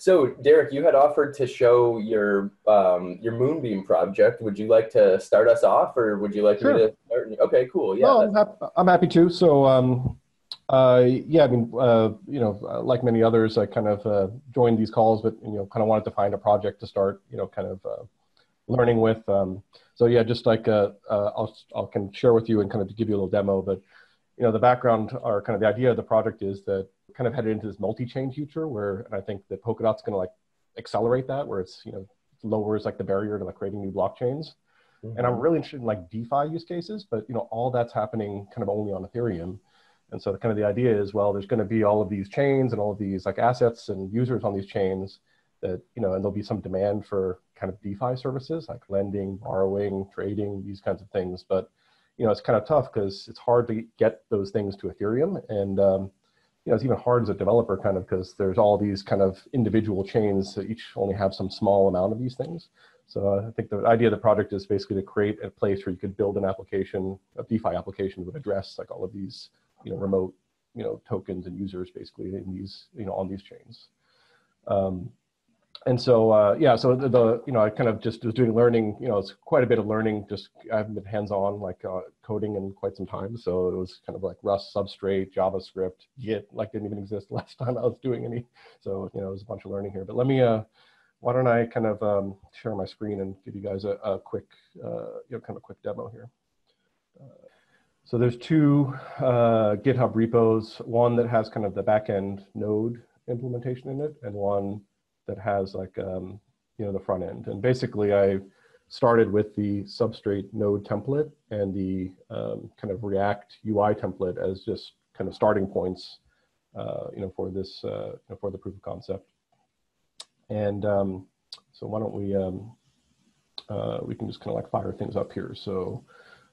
So Derek, you had offered to show your Moonbeam project. Would you like to start us off, or would you like Sure. me to start? Okay, cool. Yeah, no, I'm happy to. So yeah, I mean, you know, like many others, I kind of joined these calls, but kind of wanted to find a project to start, kind of learning with. So yeah, just like I'll can share with you and kind of to give you a little demo. But the background or kind of the idea of the project is that kind of headed into this multi-chain future where, and I think that Polkadot's going to like accelerate that, where it's, lowers like the barrier to like creating new blockchains. Mm-hmm. And I'm really interested in like DeFi use cases, but all that's happening kind of only on Ethereum. And so kind of the idea is, well, there's going to be all of these chains and all of these like assets and users on these chains that, and there'll be some demand for kind of DeFi services like lending, borrowing, trading, these kinds of things. But, it's kind of tough because it's hard to get those things to Ethereum. And, it's even hard as a developer kind of because there's all these kind of individual chains that each only have some small amount of these things. So I think the idea of the project is basically to create a place where you could build an application, a DeFi application that would address like all of these, remote, tokens and users basically in these, on these chains. And so, yeah, so the, I kind of just was doing learning, it's quite a bit of learning, just I haven't been hands-on like coding in quite some time. So it was kind of like Rust, Substrate, JavaScript, Git, like didn't even exist last time I was doing any. So, it was a bunch of learning here, but let me, why don't I kind of share my screen and give you guys a quick, kind of a quick demo here. So there's two GitHub repos, one that has kind of the backend node implementation in it and one that has like, the front end. And basically I started with the Substrate node template and the kind of React UI template as just kind of starting points, for this, for the proof of concept. And so why don't we can just kind of like fire things up here. So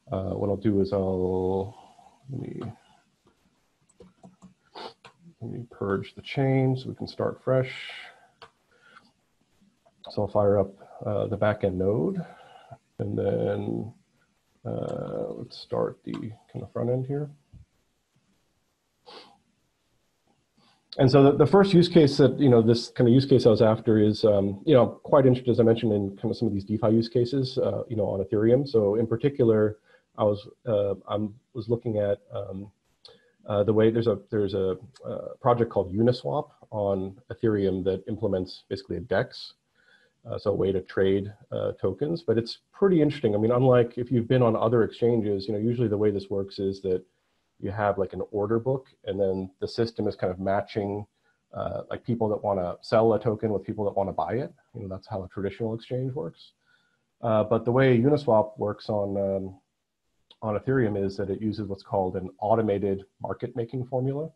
what I'll do is let me purge the chain so we can start fresh. So I'll fire up the backend node, and then let's start the kind of front end here. And so the first use case that, this kind of use case I was after is, quite interested, as I mentioned, in kind of some of these DeFi use cases, on Ethereum. So in particular, I was I was looking at the way there's a project called Uniswap on Ethereum that implements basically a DEX. So a way to trade tokens, but it's pretty interesting. I mean, unlike if you've been on other exchanges, usually the way this works is that you have like an order book and then the system is kind of matching like people that want to sell a token with people that want to buy it. That's how a traditional exchange works. But the way Uniswap works on Ethereum is that it uses what's called an automated market making formula.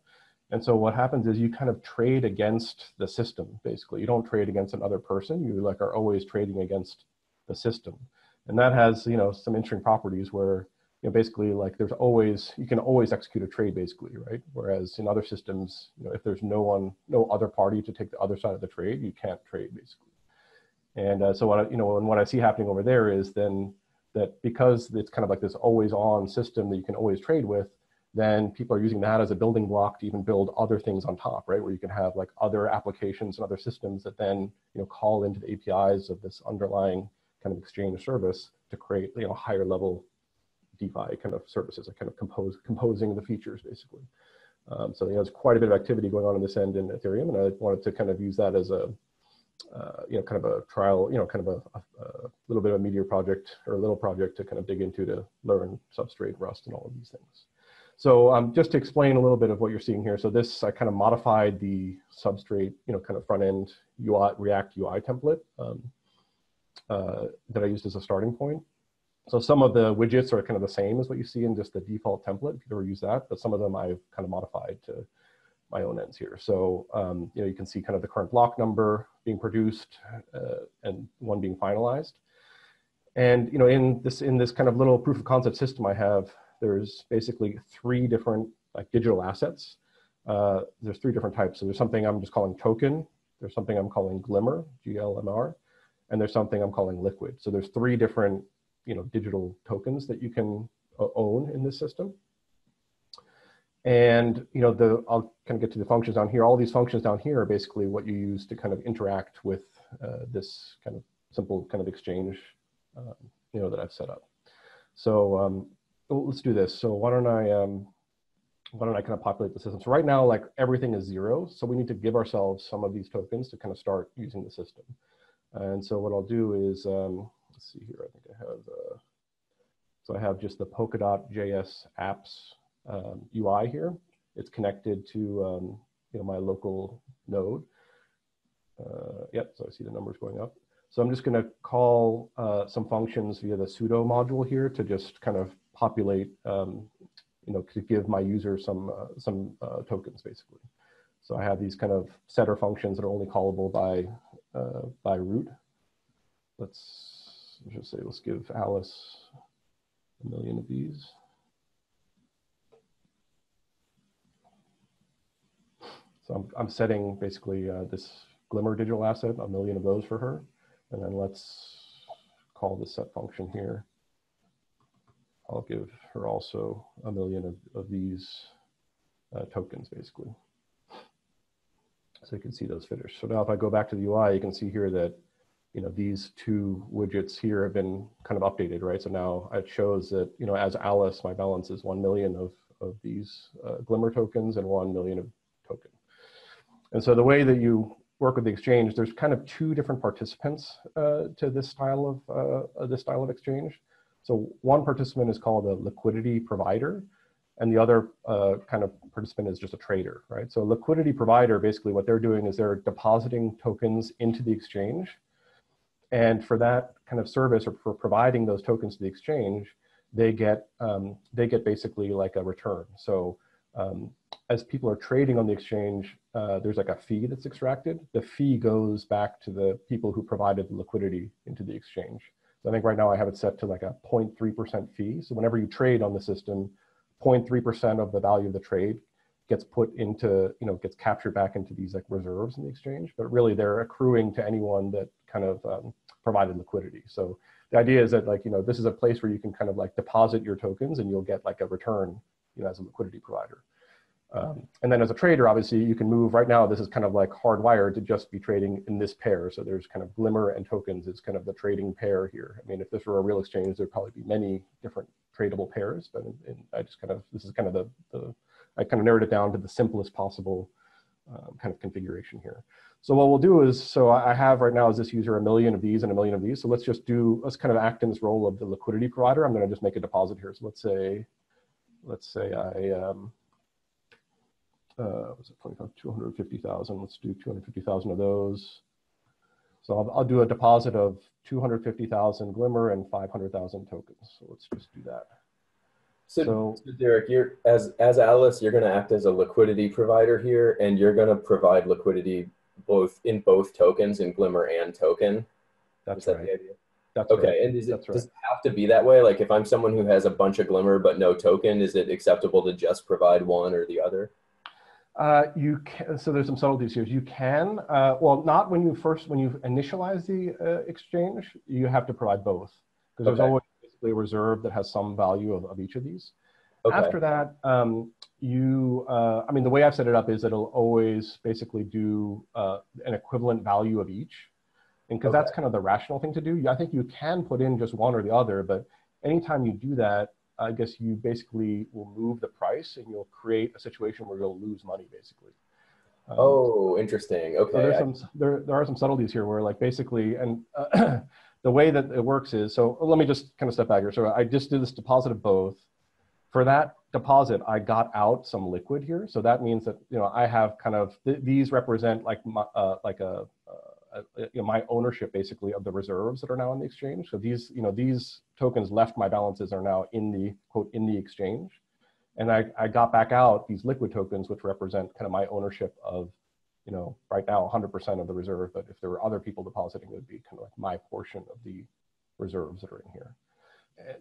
And so what happens is you kind of trade against the system, basically. You don't trade against another person. You like are always trading against the system. And that has, some interesting properties where, basically like there's always, you can always execute a trade basically, right? Whereas in other systems, if there's no other party to take the other side of the trade, you can't trade basically. And so what, what I see happening over there is then that because it's kind of like this always on system that you can always trade with, then people are using that as a building block to even build other things on top, right? Where you can have like other applications and other systems that then, call into the APIs of this underlying kind of exchange service to create, higher level DeFi kind of services, like kind of composing the features basically. So, there's quite a bit of activity going on this end in Ethereum, and I wanted to kind of use that as a, kind of a trial, kind of a little bit of a meteor project or a little project to kind of dig into to learn Substrate, Rust, and all of these things. So just to explain a little bit of what you're seeing here. So this, I kind of modified the Substrate, kind of front end UI, React UI template that I used as a starting point. So some of the widgets are kind of the same as what you see in just the default template, if you've ever used that, but some of them I've kind of modified to my own ends here. So, you can see kind of the current block number being produced and one being finalized. And, in this kind of little proof of concept system I have, there's basically three different like digital assets. There's three different types. So there's something I'm just calling token. There's something I'm calling Glimmer, GLMR, and there's something I'm calling liquid. So there's three different, digital tokens that you can own in this system. And you know, I'll kind of get to the functions down here. All these functions down here are basically what you use to kind of interact with this kind of simple kind of exchange, you know, that I've set up. So let's do this. So why don't I kind of populate the system? So right now, like everything is zero. So we need to give ourselves some of these tokens to kind of start using the system. And so what I'll do is, let's see here. I think I have, so I have just the Polkadot JS apps UI here. It's connected to you know, my local node. Yep, so I see the numbers going up. So I'm just going to call some functions via the sudo module here to just kind of populate, you know, to give my user some tokens basically. So I have these kind of setter functions that are only callable by root. Let's just say, let's give Alice 1 million of these. So I'm setting basically this Glimmer digital asset, 1 million of those for her. And then let's call the set function here. I'll give her also 1 million of these tokens basically. So you can see those fitters. So now if I go back to the UI, you can see here that, you know, these two widgets here have been kind of updated, right? So now it shows that, you know, as Alice, my balance is 1 million of these Glimmer tokens and 1 million of token. And so the way that you work with the exchange, there's kind of two different participants to this style of exchange. So one participant is called a liquidity provider, and the other kind of participant is just a trader, right? So a liquidity provider, basically what they're doing is they're depositing tokens into the exchange. And for that kind of service, or for providing those tokens to the exchange, they get basically like a return. So as people are trading on the exchange, there's like a fee that's extracted. The fee goes back to the people who provided the liquidity into the exchange. So I think right now I have it set to like a 0.3% fee. So whenever you trade on the system, 0.3% of the value of the trade gets put into, you know, gets captured back into these like reserves in the exchange, but really they're accruing to anyone that kind of provided liquidity. So the idea is that, like, you know, this is a place where you can kind of like deposit your tokens and you'll get like a return, you know, as a liquidity provider. And then as a trader, obviously you can move. Right now, this is kind of like hardwired to just be trading in this pair. So there's kind of Glimmer and tokens is kind of the trading pair here. I mean, if this were a real exchange, there'd probably be many different tradable pairs, but I just kind of, this is kind of I kind of narrowed it down to the simplest possible kind of configuration here. So what we'll do is, so I have right now is this user 1 million of these and 1 million of these. So let's just do, let's kind of act in this role of the liquidity provider. I'm going to just make a deposit here. So let's say I, was it 250,000? Let's do 250,000 of those. So I'll do a deposit of 250,000 Glimmer and 500,000 tokens. So let's just do that. So Derek, you're, as Alice, you're going to act as a liquidity provider here, and you're going to provide liquidity both in both tokens, in Glimmer and token. That's right. The idea? That's okay. Right. And does it have to be that way? Like if I'm someone who has a bunch of Glimmer but no token, is it acceptable to just provide one or the other? You can, so there's some subtleties here. You can, well, not when you first, when you initialize the exchange, you have to provide both, because there's always basically a reserve that has some value of each of these. Okay. After that, I mean, the way I've set it up is it'll always basically do an equivalent value of each, and because that's kind of the rational thing to do. I think you can put in just one or the other, but anytime you do that, I guess you basically will move the price and you'll create a situation where you'll lose money basically. Oh, interesting. Okay. So there are some subtleties here where, like, basically, and the way that it works is, so let me just kind of step back here. So I just did this deposit of both. For that deposit, I got out some liquid here. So that means that, you know, I have kind of, these represent like my, you know, my ownership basically of the reserves that are now in the exchange. So these, you know, these tokens left my balances are now in the, quote, in the exchange. And I got back out these liquid tokens, which represent kind of my ownership of, you know, right now 100% of the reserve, but if there were other people depositing, it would be kind of like my portion of the reserves that are in here.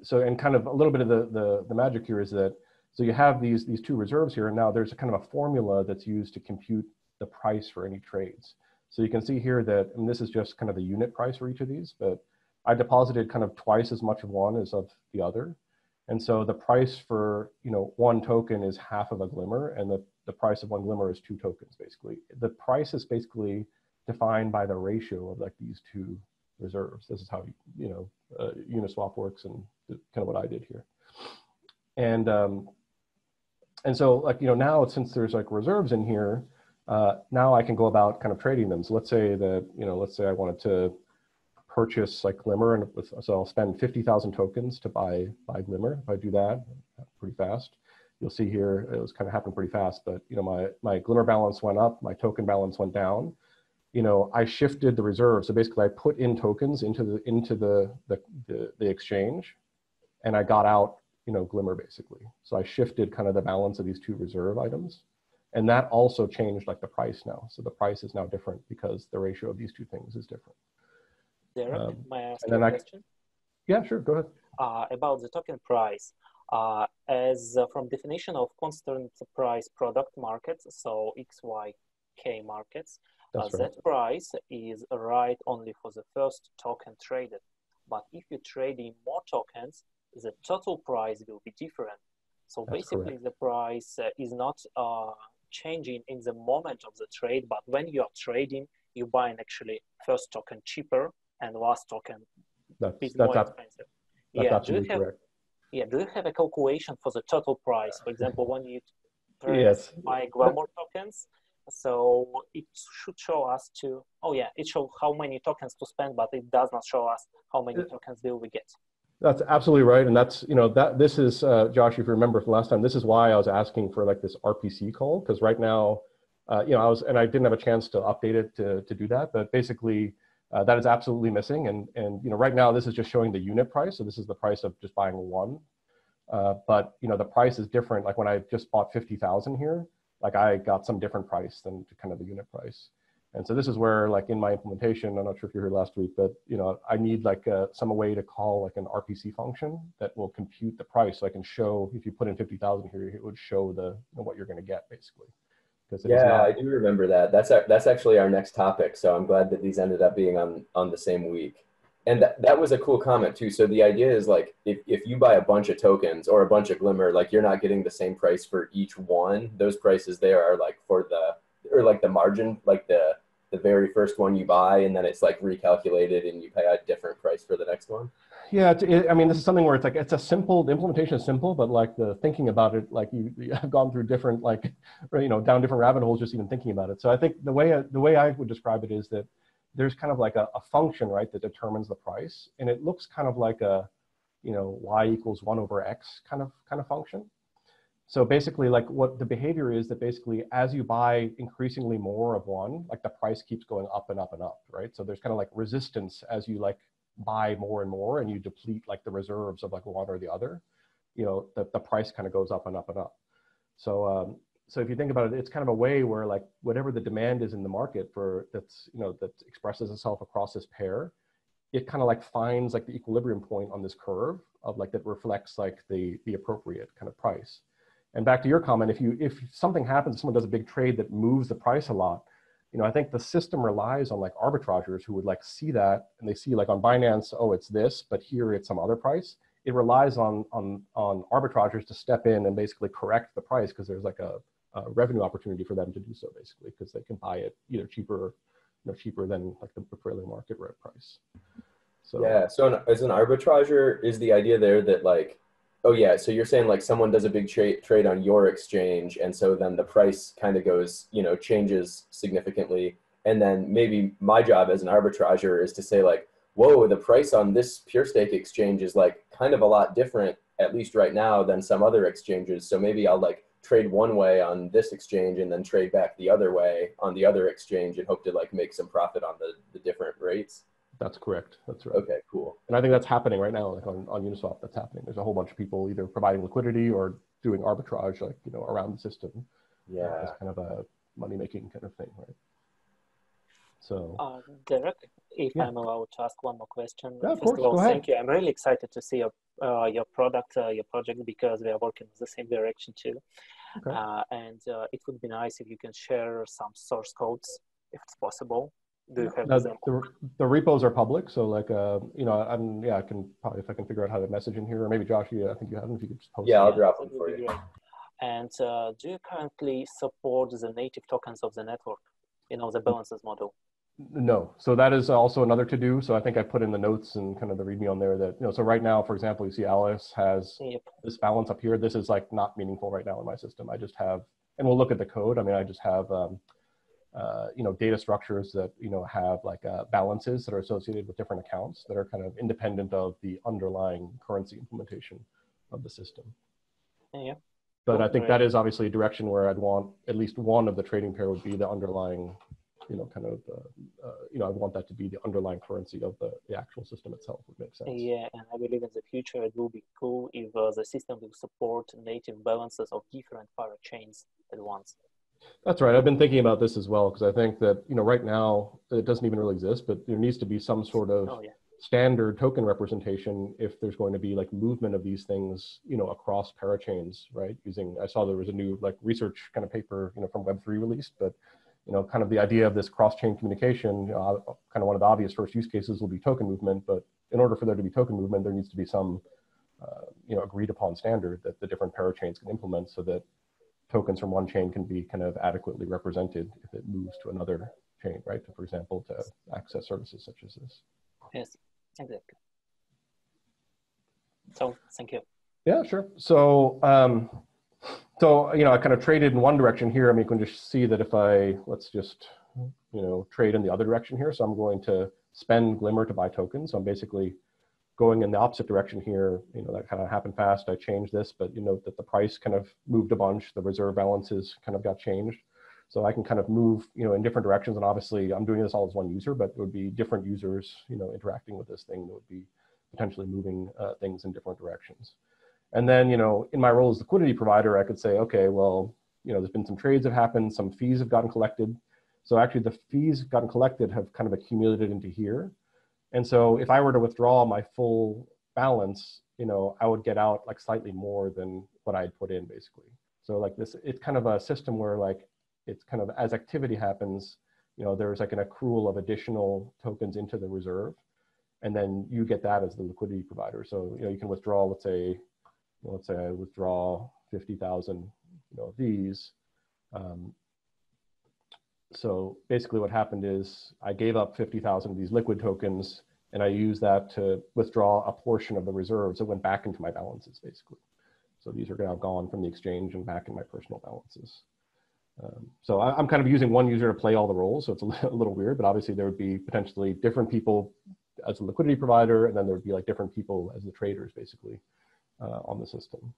So, and kind of a little bit of the magic here is that, so you have these two reserves here, and now there's a kind of a formula that's used to compute the price for any trades. So you can see here that, and this is just kind of the unit price for each of these, but I deposited kind of twice as much of one as of the other. And so the price for, you know, one token is half of a Glimmer, and the price of one Glimmer is 2 tokens, basically. The price is basically defined by the ratio of like these 2 reserves. This is how, you know, Uniswap works, and kind of what I did here. And so, like, you know, now since there's like reserves in here, now I can go about kind of trading them. So let's say that, you know, let's say I wanted to purchase like Glimmer, and so I'll spend 50,000 tokens to buy Glimmer. If I do that pretty fast, you'll see here, it was kind of happened pretty fast, but, you know, my Glimmer balance went up, my token balance went down. You know, I shifted the reserve. So basically I put in tokens into the exchange, and I got out, you know, Glimmer basically. So I shifted kind of the balance of these 2 reserve items. And that also changed like the price now. So the price is now different because the ratio of these 2 things is different. Derek, may I ask you a question? Yeah, sure, go ahead. About the token price. As from definition of constant price product markets, so XYK markets, right. That price is right only for the first token traded. But if you trade in more tokens, the total price will be different. So basically the price is not changing in the moment of the trade, but when you are trading, you buy an actually first token cheaper and last token more expensive. That's absolutely correct. Yeah, do you have a calculation for the total price? For example, when you buy Glamour tokens, so it should show us to, oh yeah, it shows how many tokens to spend, but it does not show us how many tokens will we get. That's absolutely right. And that's, you know, that this is, Josh, if you remember from last time, this is why I was asking for like this RPC call, because right now, you know, I didn't have a chance to update it to do that, but basically that is absolutely missing. And, you know, right now this is just showing the unit price. So this is the price of just buying one, but, you know, the price is different. Like when I just bought 50,000 here, like I got some different price than kind of the unit price. And so this is where, like in my implementation, I'm not sure if you heard last week, but, you know, I need like some way to call like an RPC function that will compute the price. So I can show, if you put in 50,000 here, it would show the, you know, what you're going to get basically. Yeah, I do remember that. That's actually our next topic. So I'm glad that these ended up being on the same week. And that was a cool comment too. So the idea is like, if you buy a bunch of tokens or a bunch of Glimmer, like you're not getting the same price for each one. Those prices there are like for the, or like the margin, like the very first one you buy, and then it's like recalculated and you pay a different price for the next one. Yeah, I mean, this is something where it's like, it's a simple, the implementation is simple, but like the thinking about it, like you have gone through different, like, or, you know, down different rabbit holes, just even thinking about it. So I think the way I would describe it is that there's kind of like a function, right, that determines the price. And it looks kind of like a, you know, y = 1/x kind of function. So basically, like what the behavior is that basically as you buy increasingly more of one, like the price keeps going up and up and up, right? So there's kind of like resistance as you like buy more and more and you deplete like the reserves of like one or the other, you know, the price kind of goes up and up and up. So, so if you think about it, it's kind of a way where like whatever the demand is in the market for that's, you know, that expresses itself across this pair, it kind of like finds like the equilibrium point on this curve of like that reflects like the appropriate kind of price. And back to your comment, if something happens, someone does a big trade that moves the price a lot, you know, I think the system relies on like arbitragers who would like see that, and they see like on Binance, oh, it's this, but here it's some other price. It relies on arbitragers to step in and basically correct the price because there's like a revenue opportunity for them to do so basically, because they can buy it either cheaper, you know, cheaper than like the prevailing market rate price. So yeah, so as an arbitrager, is the idea there that like, oh yeah, so you're saying like someone does a big trade on your exchange, and so then the price kind of goes, you know, changes significantly. And then maybe my job as an arbitrager is to say like, whoa, the price on this PureStake exchange is like kind of a lot different, at least right now, than some other exchanges. So maybe I'll like trade one way on this exchange and then trade back the other way on the other exchange and hope to like make some profit on the different rates. That's correct. That's right. Okay, cool. And I think that's happening right now, like on Uniswap, that's happening. There's a whole bunch of people either providing liquidity or doing arbitrage, like, you know, around the system. Yeah. It's kind of a money-making kind of thing, right? So. Derek, if I'm allowed to ask one more question. Yeah, First of all, thank you. I'm really excited to see your project, because we are working in the same direction too. Okay. And it would be nice if you can share some source codes, if it's possible. The repos are public, so like you know, I can probably, if I can figure out how to message in here, or maybe Josh, I think you have them, if you could just post. Yeah, I'll drop them for you. And do you currently support the native tokens of the network, you know, the balances model? No, so that is also another to do. So I think I put in the notes and kind of the readme on there that, you know, so right now, for example, you see Alice has this balance up here. This is like not meaningful right now in my system. I just have, and we'll look at the code. I mean, I just have, you know, data structures that, you know, have like balances that are associated with different accounts that are kind of independent of the underlying currency implementation of the system. Yeah. But I think that is obviously a direction where I'd want at least one of the trading pair would be the underlying, you know, kind of, you know, I want that to be the underlying currency of the actual system itself, would make sense. Yeah, and I believe in the future it will be cool if the system will support native balances of different Parity chains at once. That's right. I've been thinking about this as well, because I think that, you know, right now it doesn't even really exist, but there needs to be some sort of standard token representation if there's going to be like movement of these things, you know, across parachains, right? Using, I saw there was a new like research kind of paper, you know, from Web3 released, but, you know, kind of the idea of this cross-chain communication, you know, kind of one of the obvious first use cases will be token movement, but in order for there to be token movement, there needs to be some, you know, agreed upon standard that the different parachains can implement so that tokens from one chain can be kind of adequately represented if it moves to another chain, right? For example, to access services such as this. Yes, exactly. So, thank you. Yeah, sure. So, so, you know, I kind of traded in one direction here. I mean, you can just see that if I, let's just, you know, trade in the other direction here. So I'm going to spend Glimmer to buy tokens. So I'm basically going in the opposite direction here. You know, that kind of happened fast. I changed this, but you note that the price kind of moved a bunch. The reserve balances kind of got changed. So I can kind of move, you know, in different directions. And obviously I'm doing this all as one user, but it would be different users, you know, interacting with this thing that would be potentially moving things in different directions. And then, you know, in my role as liquidity provider, I could say, okay, well, you know, there's been some trades have happened, some fees have gotten collected. So actually the fees gotten collected have kind of accumulated into here. And so if I were to withdraw my full balance, you know, I would get out like slightly more than what I had put in basically. So like this, it's kind of a system where like, it's kind of as activity happens, you know, there's like an accrual of additional tokens into the reserve. And then you get that as the liquidity provider. So, you know, you can withdraw, let's say I withdraw 50,000, you know, of these. So basically what happened is I gave up 50,000 of these liquid tokens and I used that to withdraw a portion of the reserves that went back into my balances basically. So these are now gone from the exchange and back in my personal balances. So I'm kind of using one user to play all the roles. So it's a little weird, but obviously there would be potentially different people as a liquidity provider. And then there would be like different people as the traders basically. On the system.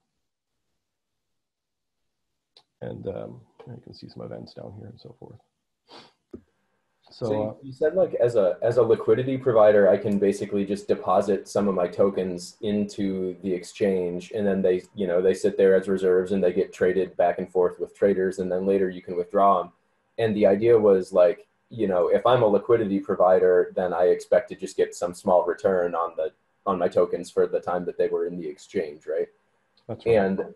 And you can see some events down here and so forth. So, you said like as a liquidity provider, I can basically just deposit some of my tokens into the exchange and then they, you know, they sit there as reserves and they get traded back and forth with traders and then later you can withdraw them. And the idea was like, you know, if I'm a liquidity provider, then I expect to just get some small return on the on my tokens for the time that they were in the exchange, right? That's right. And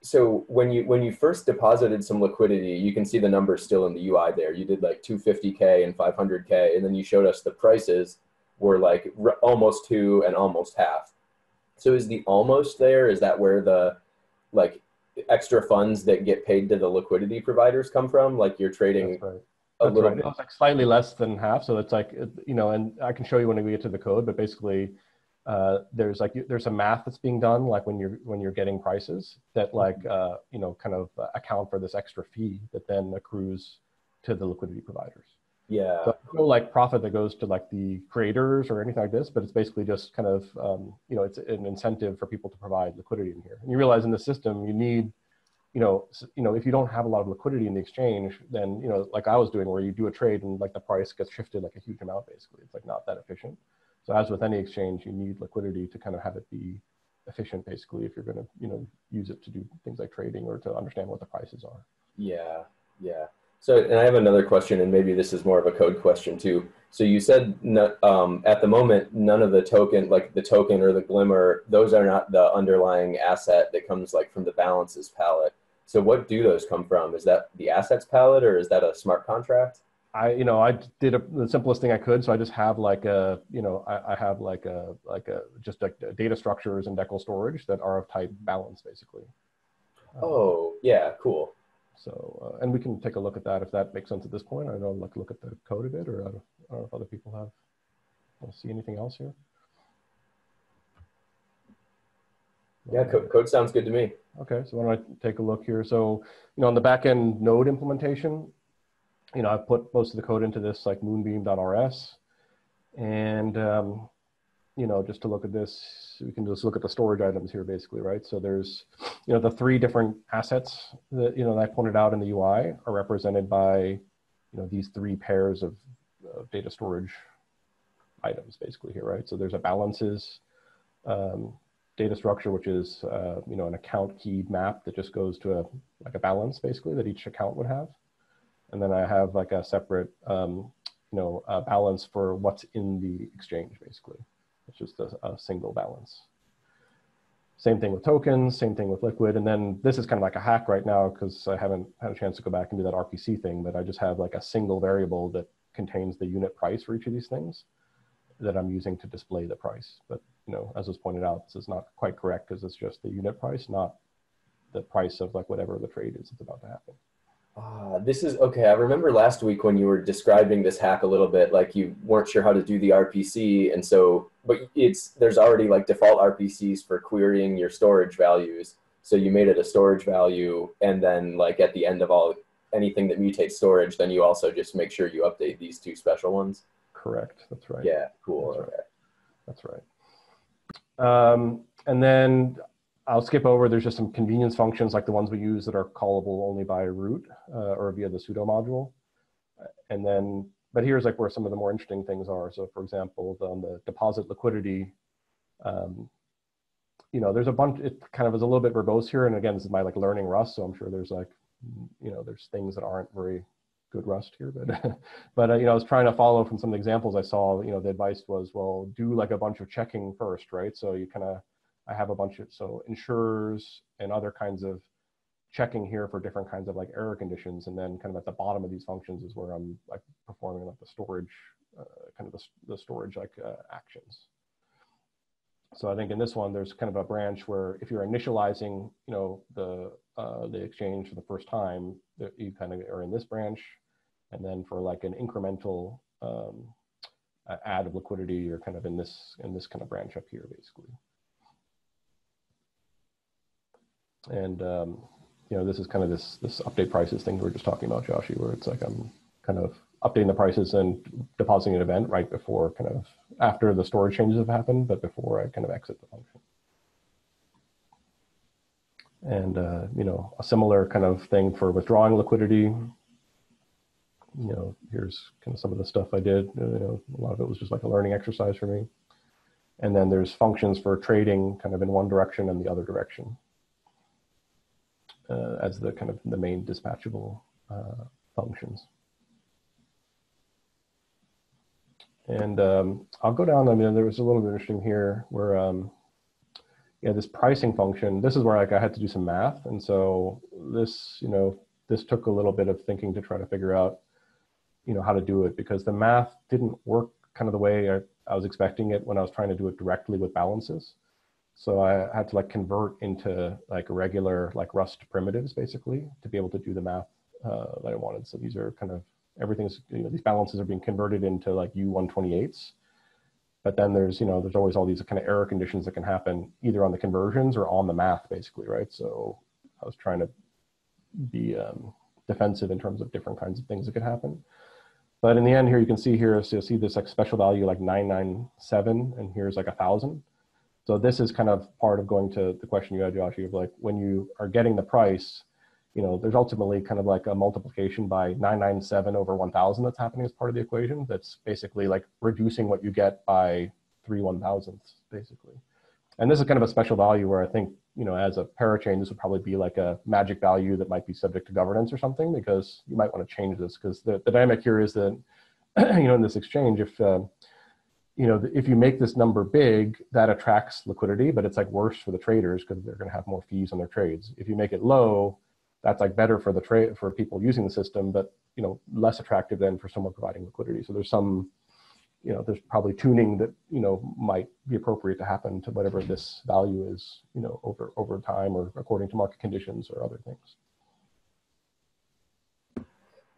so when you first deposited some liquidity, you can see the numbers still in the UI there. You did like 250K and 500K, and then you showed us the prices were like almost 2 and almost half. So is the almost there? Is that where the like extra funds that get paid to the liquidity providers come from? Like you're trading. That's right. That's a little bit. It's like slightly less than half. So it's like, you know, and I can show you when we get to the code, but basically, there's some math that's being done, like when you're getting prices that like, you know, kind of account for this extra fee that then accrues to the liquidity providers. Yeah. So no like profit that goes to like the creators or anything like this, but it's basically just kind of, you know, it's an incentive for people to provide liquidity in here. And you realize in the system you need, you know, if you don't have a lot of liquidity in the exchange, then, you know, like I was doing where you do a trade and like the price gets shifted like a huge amount, basically. It's like not that efficient. So as with any exchange, you need liquidity to kind of have it be efficient, basically, if you're going to, you know, use it to do things like trading or to understand what the prices are. Yeah, yeah. So, and I have another question, and maybe this is more of a code question too. So you said at the moment, none of the token, like the token or the Glimmer, those are not the underlying asset that comes like from the balances palette. So what do those come from? Is that the assets palette or is that a smart contract? I did the simplest thing I could. So I just have like a, I have just data structures and deckle storage that are of type balance, basically. Oh, yeah, cool. So, and we can take a look at that if that makes sense at this point. I don't like look at the code of it, or I don't know if other people have, want to see anything else here. Yeah, code sounds good to me. Okay, so why don't I take a look here? So, on the backend node implementation, I've put most of the code into this like moonbeam.rs. And, just to look at this, we can just look at the storage items here basically, right? So there's, the three different assets that, that I pointed out in the UI are represented by, these three pairs of data storage items basically here, right? So there's a balances data structure, which is, an account key map that just goes to like a balance basically that each account would have. And then I have like a separate, a balance for what's in the exchange, basically. It's just a single balance. Same thing with tokens, same thing with liquid. And then this is kind of like a hack right now because I haven't had a chance to go back and do that RPC thing, but I just have like a single variable that contains the unit price for each of these things that I'm using to display the price. But, as was pointed out, this is not quite correct because it's just the unit price, not the price of like whatever the trade is that's about to happen. This is okay. I remember last week when you were describing this hack a little bit, like you weren't sure how to do the RPC, and so but there's already like default RPCs for querying your storage values. So you made it a storage value, and then like at the end of anything that mutates storage, then you also just make sure you update these two special ones. Correct. That's right. Yeah. Cool. That's okay. Right. That's right. And then. I'll skip over, there's just some convenience functions like the ones we use that are callable only by root or via the sudo module. And then, but here's like where some of the more interesting things are. So for example, on the deposit liquidity, there's a bunch, it kind of is a little bit verbose here. And again, this is my like learning Rust. So I'm sure there's like, there's things that aren't very good Rust here, but, I was trying to follow from some of the examples I saw, the advice was, well, do like a bunch of checking first, right? So you kind of, I have a bunch of, so insurers and other kinds of checking here for different kinds of like error conditions. And then kind of at the bottom of these functions is where I'm like performing like the storage, the storage like actions. So I think in this one, there's kind of a branch where if you're initializing, the exchange for the first time, you kind of are in this branch. And then for like an incremental add of liquidity, you're kind of in this kind of branch up here basically. And, this is kind of this update prices thing we were just talking about, Joshi, where it's like I'm kind of updating the prices and depositing an event right before kind of after the storage changes have happened, but before I kind of exit the function. And, a similar kind of thing for withdrawing liquidity. Here's kind of some of the stuff I did. A lot of it was just like a learning exercise for me. And then there's functions for trading kind of in one direction and the other direction. As the kind of the main dispatchable functions. And I'll go down, there was a little bit interesting here where, this pricing function, this is where like I had to do some math. And so this, this took a little bit of thinking to try to figure out, how to do it because the math didn't work kind of the way I was expecting it when I was trying to do it directly with balances. So I had to like convert into like regular like Rust primitives basically to be able to do the math that I wanted. So these are kind of everything's, these balances are being converted into like U128s. But then there's, there's always all these kind of error conditions that can happen either on the conversions or on the math basically, right? So I was trying to be defensive in terms of different kinds of things that could happen. But in the end here, you can see here, so you'll see this like special value like 997 and here's like 1,000. So this is kind of part of going to the question you had, Joshi, of like when you are getting the price, there's ultimately kind of like a multiplication by 997 over 1,000 that's happening as part of the equation. That's basically like reducing what you get by 3 1,000ths, basically. And this is kind of a special value where I think, as a parachain, this would probably be like a magic value that might be subject to governance or something because you might want to change this because the dynamic here is that, in this exchange, if, if you make this number big, that attracts liquidity, but it's like worse for the traders because they're going to have more fees on their trades. If you make it low, that's like better for the trade, for people using the system, but you know, less attractive than for someone providing liquidity. So there's some, you know, there's probably tuning that, you know, might be appropriate to happen to whatever this value is, you know, over time or according to market conditions or other things.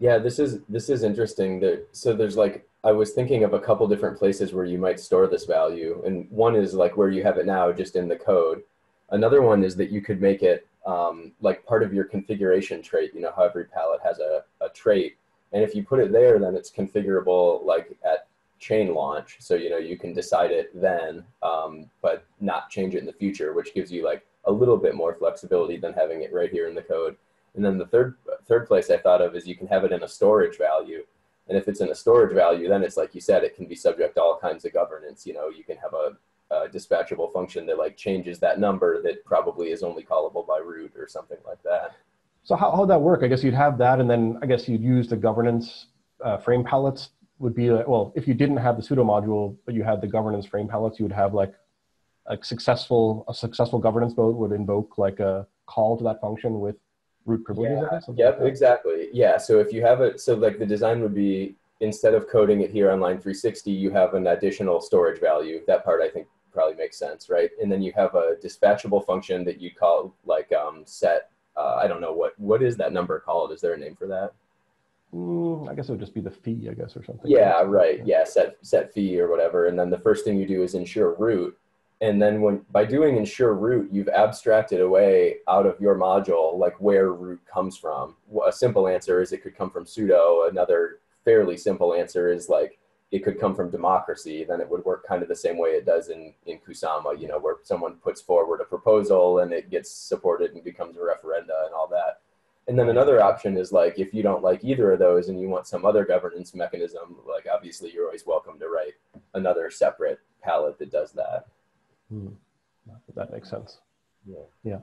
Yeah, this is interesting. So there's like, I was thinking of a couple different places where you might store this value. And one is like where you have it now, just in the code. Another one is that you could make it like part of your configuration trait, you know, how every pallet has a trait. And if you put it there, then it's configurable like at chain launch. So, you know, you can decide it then, but not change it in the future, which gives you like a little bit more flexibility than having it right here in the code. And then the third place I thought of is you can have it in a storage value. And if it's in a storage value, then it's like you said, it can be subject to all kinds of governance. You know, you can have a dispatchable function that like changes that number that probably is only callable by root or something like that. So how would that work? I guess you'd have that, and then I guess you'd use the governance frame pallets would be like, well, if you didn't have the pseudo module, but you had the governance frame pallets, you would have like a successful governance mode would invoke like a call to that function with root privileges. Yeah. I guess, yep, like exactly. Yeah. So if you have it, so like the design would be, instead of coding it here on line 360, you have an additional storage value. That part I think probably makes sense, right? And then you have a dispatchable function that you call like set. I don't know what is that number called? Is there a name for that? I guess it would just be the fee, I guess, or something. Yeah, right. Yeah, set fee or whatever. And then the first thing you do is ensure root. And then by doing ensure root, you've abstracted away out of your module like where root comes from. A simple answer is it could come from sudo. Another fairly simple answer is like it could come from democracy. Then it would work kind of the same way it does in Kusama, you know, where someone puts forward a proposal and it gets supported and becomes a referenda and all that. And then another option is like, if you don't like either of those and you want some other governance mechanism, like obviously you're always welcome to write another separate palette that does that. That makes sense. Yeah. Yeah.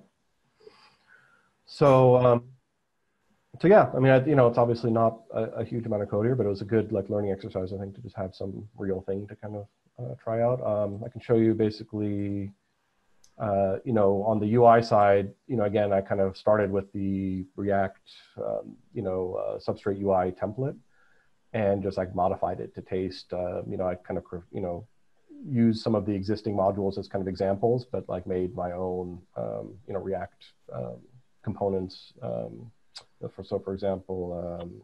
So yeah, I mean, you know, it's obviously not a huge amount of code here, but it was a good like learning exercise, I think, to just have some real thing to kind of try out. I can show you basically, you know, on the UI side, you know, again, I kind of started with the React, you know, Substrate UI template and just like modified it to taste, you know, I kind of, you know, use some of the existing modules as kind of examples, but like made my own, you know, React components. For example,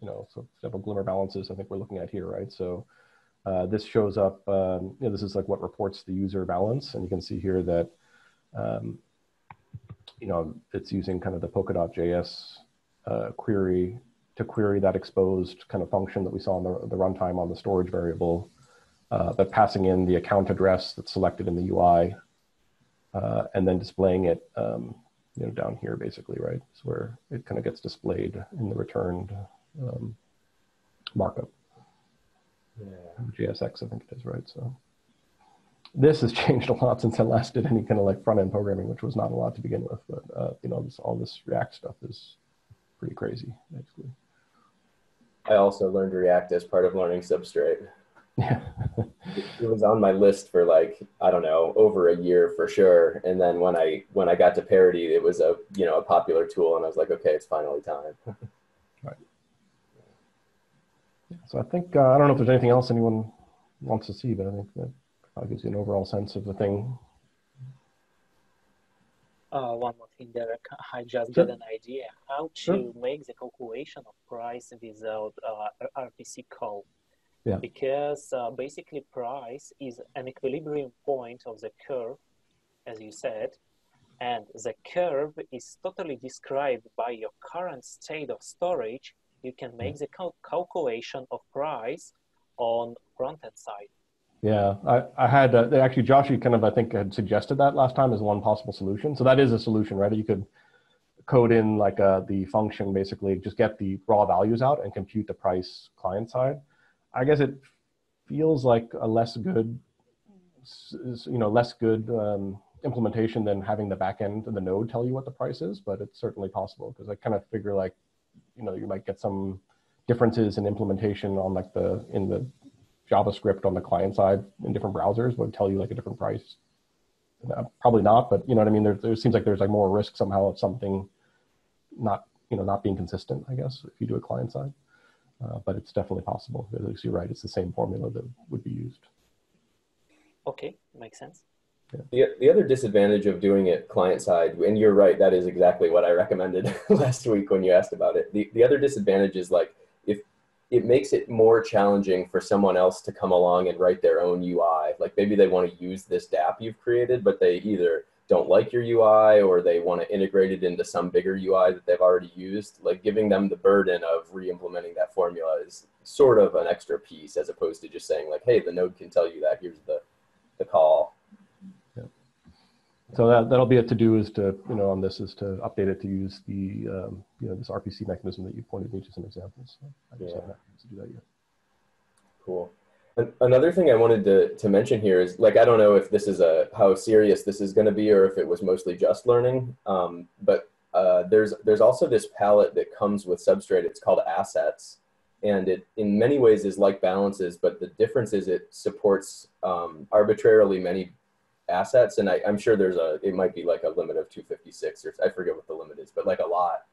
you know, so for example, Glimmer balances, I think we're looking at here, right? So this shows up, you know, this is like what reports the user balance. And you can see here that, you know, it's using kind of the Polkadot JS query to query that exposed kind of function that we saw in the runtime on the storage variable. But passing in the account address that's selected in the UI, and then displaying it, you know, down here basically, right? It's where it kind of gets displayed in the returned markup. Yeah. JSX, I think it is, right? So this has changed a lot since I last did any kind of like front end programming, which was not a lot to begin with. But you know, all this React stuff is pretty crazy, basically. I also learned React as part of learning Substrate. Yeah. It was on my list for like, I don't know, over a year for sure. And then when I got to Parity, it was a, you know, a popular tool, and I was like, okay, it's finally time. Right. So I think I don't know if there's anything else anyone wants to see, but I think that probably gives you an overall sense of the thing. One more thing, Derek. I just got an idea how to make the calculation of price without RPC call. Yeah. Because basically price is an equilibrium point of the curve, as you said, and the curve is totally described by your current state of storage. You can make the calculation of price on front-end side. Yeah, I had, actually Josh, you kind of, I think, had suggested that last time as one possible solution. So that is a solution, right? You could code in like the function, basically just get the raw values out and compute the price client side. I guess it feels like a less good, you know, less good implementation than having the back end of the node tell you what the price is, but it's certainly possible, because I kind of figure like, you know, you might get some differences in implementation on like in the JavaScript on the client side in different browsers would tell you like a different price Probably not, but you know what I mean? There seems like there's like more risk somehow of something not, you know, not being consistent, I guess, if you do a client side, but it's definitely possible. At least you're right. It's the same formula that would be used. Okay. Makes sense. Yeah. The other disadvantage of doing it client side, and you're right, that is exactly what I recommended last week when you asked about it. The other disadvantage is like, it makes it more challenging for someone else to come along and write their own UI. Like maybe they want to use this dApp you've created, but they either don't like your UI or they want to integrate it into some bigger UI that they've already used. Like giving them the burden of re-implementing that formula is sort of an extra piece as opposed to just saying like, hey, the node can tell you that, here's the call. Yeah. So that'll be a to-do is to, you know, on this is to update it to use the, you know, this RPC mechanism that you pointed me to some examples. So I just haven't had to do that yet. Cool. Another thing I wanted to mention here is, like, I don't know if this is how serious this is going to be or if it was mostly just learning, but there's also this palette that comes with Substrate. It's called assets, and it in many ways is like balances, but the difference is it supports arbitrarily many assets, and I'm sure there's it might be like a limit of 256, or I forget what the limit is, but like a lot,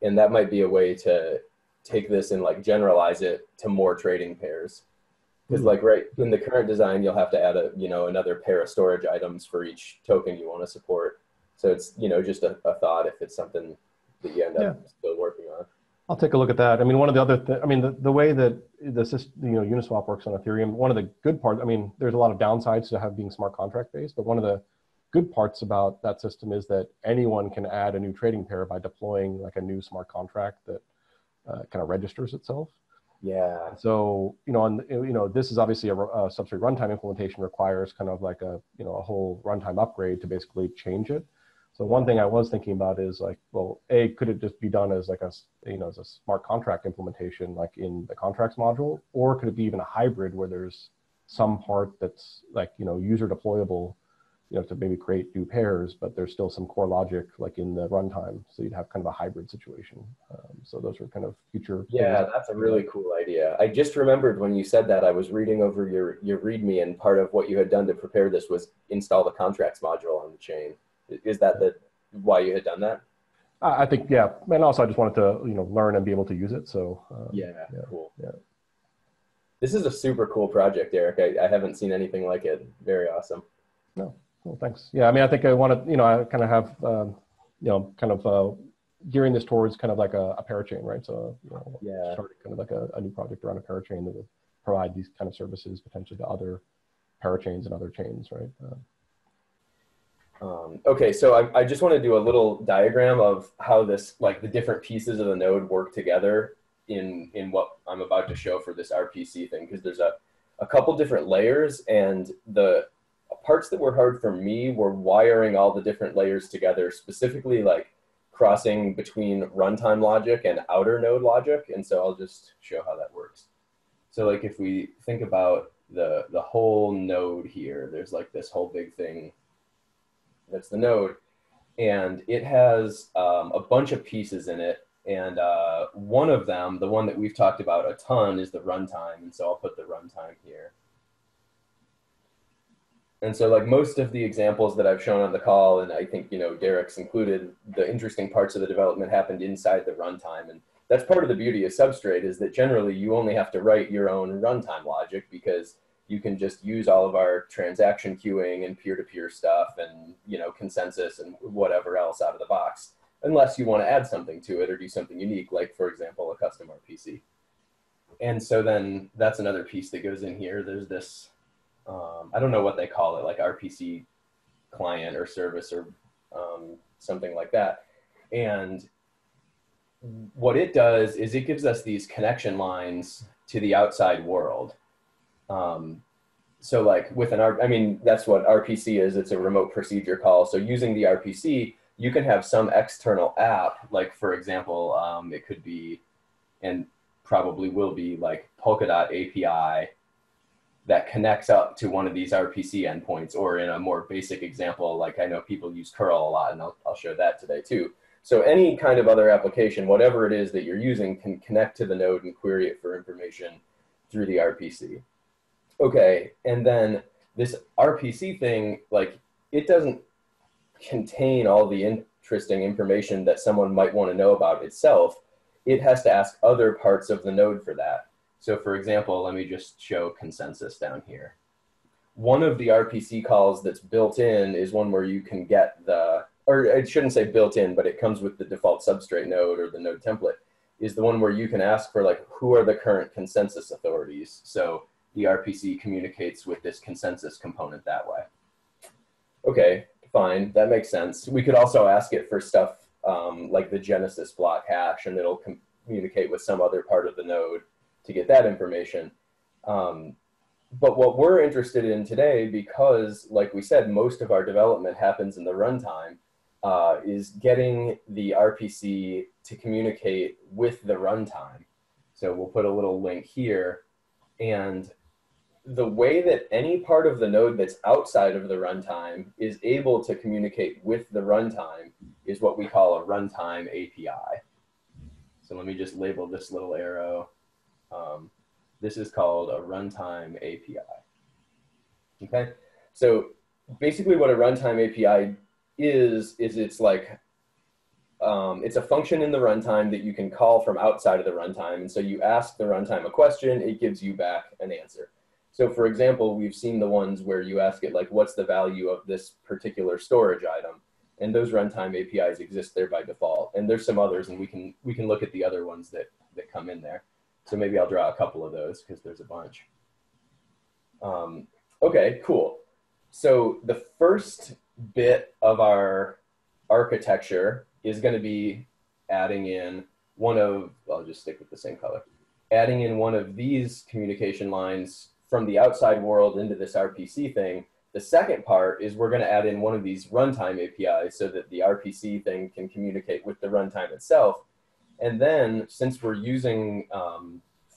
and that might be a way to take this and like generalize it to more trading pairs. Because like right in the current design, you'll have to add another pair of storage items for each token you want to support. So it's, you know, just a thought if it's something that you end up still working on. I'll take a look at that. I mean, one of the other things, I mean, the way that Uniswap works on Ethereum, one of the good parts, I mean, there's a lot of downsides to being smart contract based, but one of the good parts about that system is that anyone can add a new trading pair by deploying like a new smart contract that kind of registers itself. Yeah. So, you know, this is obviously a Substrate runtime implementation requires kind of like a whole runtime upgrade to basically change it. So one thing I was thinking about is like, well, A, could it just be done as like as a smart contract implementation, like in the contracts module, or could it be even a hybrid where there's some part that's like, you know, user deployable, you know, to maybe create new pairs, but there's still some core logic like in the runtime. So you'd have kind of a hybrid situation. So those are kind of future. Yeah, that's a really cool idea. I just remembered when you said that, I was reading over your README, and part of what you had done to prepare this was install the contracts module on the chain. Is that why you had done that? I think, yeah. And also I just wanted to, you know, learn and be able to use it. So yeah, cool. Yeah. This is a super cool project, Derek. I haven't seen anything like it. Very awesome. No. Well, thanks. Yeah, I mean, I think I want to, you know, I kind of have, you know, kind of gearing this towards kind of like a parachain, right? So, you know, start kind of like a new project around a parachain that would provide these kind of services potentially to other parachains and other chains, right? Okay, so I just want to do a little diagram of how this, like the different pieces of the node work together in what I'm about to show for this RPC thing, because there's a couple different layers, and the parts that were hard for me were wiring all the different layers together, specifically like crossing between runtime logic and outer node logic. And so I'll just show how that works. So like if we think about the whole node here, there's like this whole big thing that's the node, and it has a bunch of pieces in it. And one of them, the one that we've talked about a ton, is the runtime. And so I'll put the runtime here. And so like most of the examples that I've shown on the call, and I think, you know, Derek's included, the interesting parts of the development happened inside the runtime. And that's part of the beauty of Substrate, is that generally you only have to write your own runtime logic, because you can just use all of our transaction queuing and peer-to-peer stuff and, you know, consensus and whatever else out of the box, unless you want to add something to it or do something unique, like for example, a custom RPC. And so then that's another piece that goes in here. There's this, I don't know what they call it, like RPC client or service or something like that. And what it does is it gives us these connection lines to the outside world. So like with I mean, that's what RPC is. It's a remote procedure call. So using the RPC, you can have some external app, like for example, it could be, and probably will be, like Polkadot API that connects up to one of these RPC endpoints, or in a more basic example, like I know people use curl a lot, and I'll show that today too. So any kind of other application, whatever it is that you're using, can connect to the node and query it for information through the RPC. Okay, and then this RPC thing, like it doesn't contain all the interesting information that someone might want to know about itself. It has to ask other parts of the node for that. So for example, let me just show consensus down here. One of the RPC calls that's built in is one where you can get the, or I shouldn't say built in, but it comes with the default substrate node or the node template, is the one where you can ask for like, who are the current consensus authorities? So the RPC communicates with this consensus component that way. Okay, fine, that makes sense. We could also ask it for stuff like the Genesis block hash, and it'll communicate with some other part of the node to get that information. But what we're interested in today, because like we said, most of our development happens in the runtime, is getting the RPC to communicate with the runtime. So we'll put a little link here. And the way that any part of the node that's outside of the runtime is able to communicate with the runtime is what we call a runtime API. So let me just label this little arrow. This is called a runtime API. Okay, so basically what a runtime API is it's like, it's a function in the runtime that you can call from outside of the runtime. And so you ask the runtime a question, it gives you back an answer. So for example, we've seen the ones where you ask it like, what's the value of this particular storage item? And those runtime APIs exist there by default. And there's some others, and we can look at the other ones that come in there. So maybe I'll draw a couple of those because there's a bunch. Okay, cool. So the first bit of our architecture is going to be adding in one of, I'll just stick with the same color, adding in one of these communication lines from the outside world into this RPC thing. The second part is we're going to add in one of these runtime APIs so that the RPC thing can communicate with the runtime itself. And then since we're using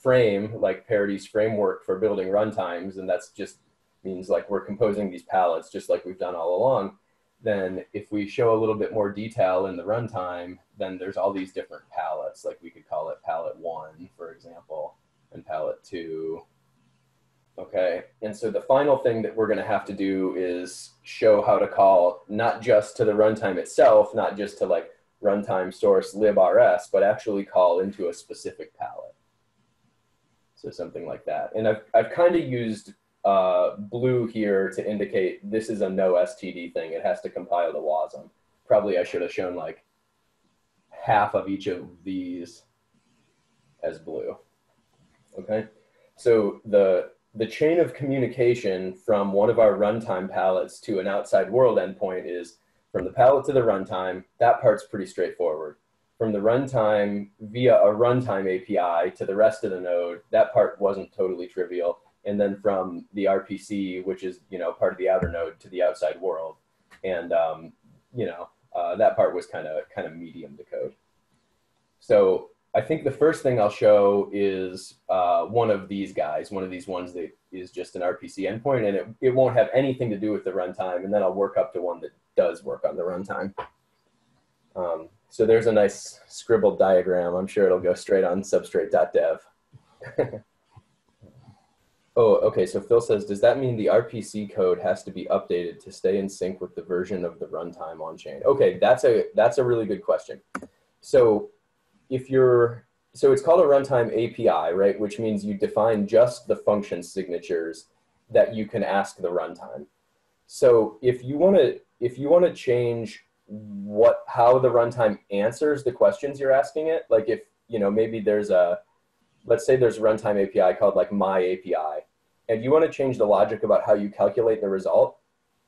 Frame, like Parity's framework for building runtimes, and that's just means like we're composing these palettes just like we've done all along, then if we show a little bit more detail in the runtime, then there's all these different palettes. Like we could call it palette 1, for example, and palette 2. Okay, and so the final thing that we're gonna have to do is show how to call, not just to the runtime itself, not just to like runtime source librs, but actually call into a specific palette. So something like that. And I've kind of used blue here to indicate this is a no STD thing. It has to compile to WASM. Probably I should have shown like half of each of these as blue. Okay, so the chain of communication from one of our runtime palettes to an outside world endpoint is from the palette to the runtime. That part's pretty straightforward. From the runtime via a runtime API to the rest of the node, that part wasn't totally trivial. And then from the RPC, which is, you know, part of the outer node to the outside world. And, you know, that part was kind of medium to code. So I think the first thing I'll show is one of these guys, one of these ones that is just an RPC endpoint, and it won't have anything to do with the runtime. And then I'll work up to one that does work on the runtime. So there's a nice scribbled diagram. I'm sure it'll go straight on substrate.dev. Oh, okay, so Phil says, does that mean the RPC code has to be updated to stay in sync with the version of the runtime on-chain? Okay, that's a really good question. So so it's called a runtime API, right? Which means you define just the function signatures that you can ask the runtime. So if you want to change how the runtime answers the questions you're asking it, like if, you know, maybe there's a, let's say there's a runtime API called like my API, and you want to change the logic about how you calculate the result,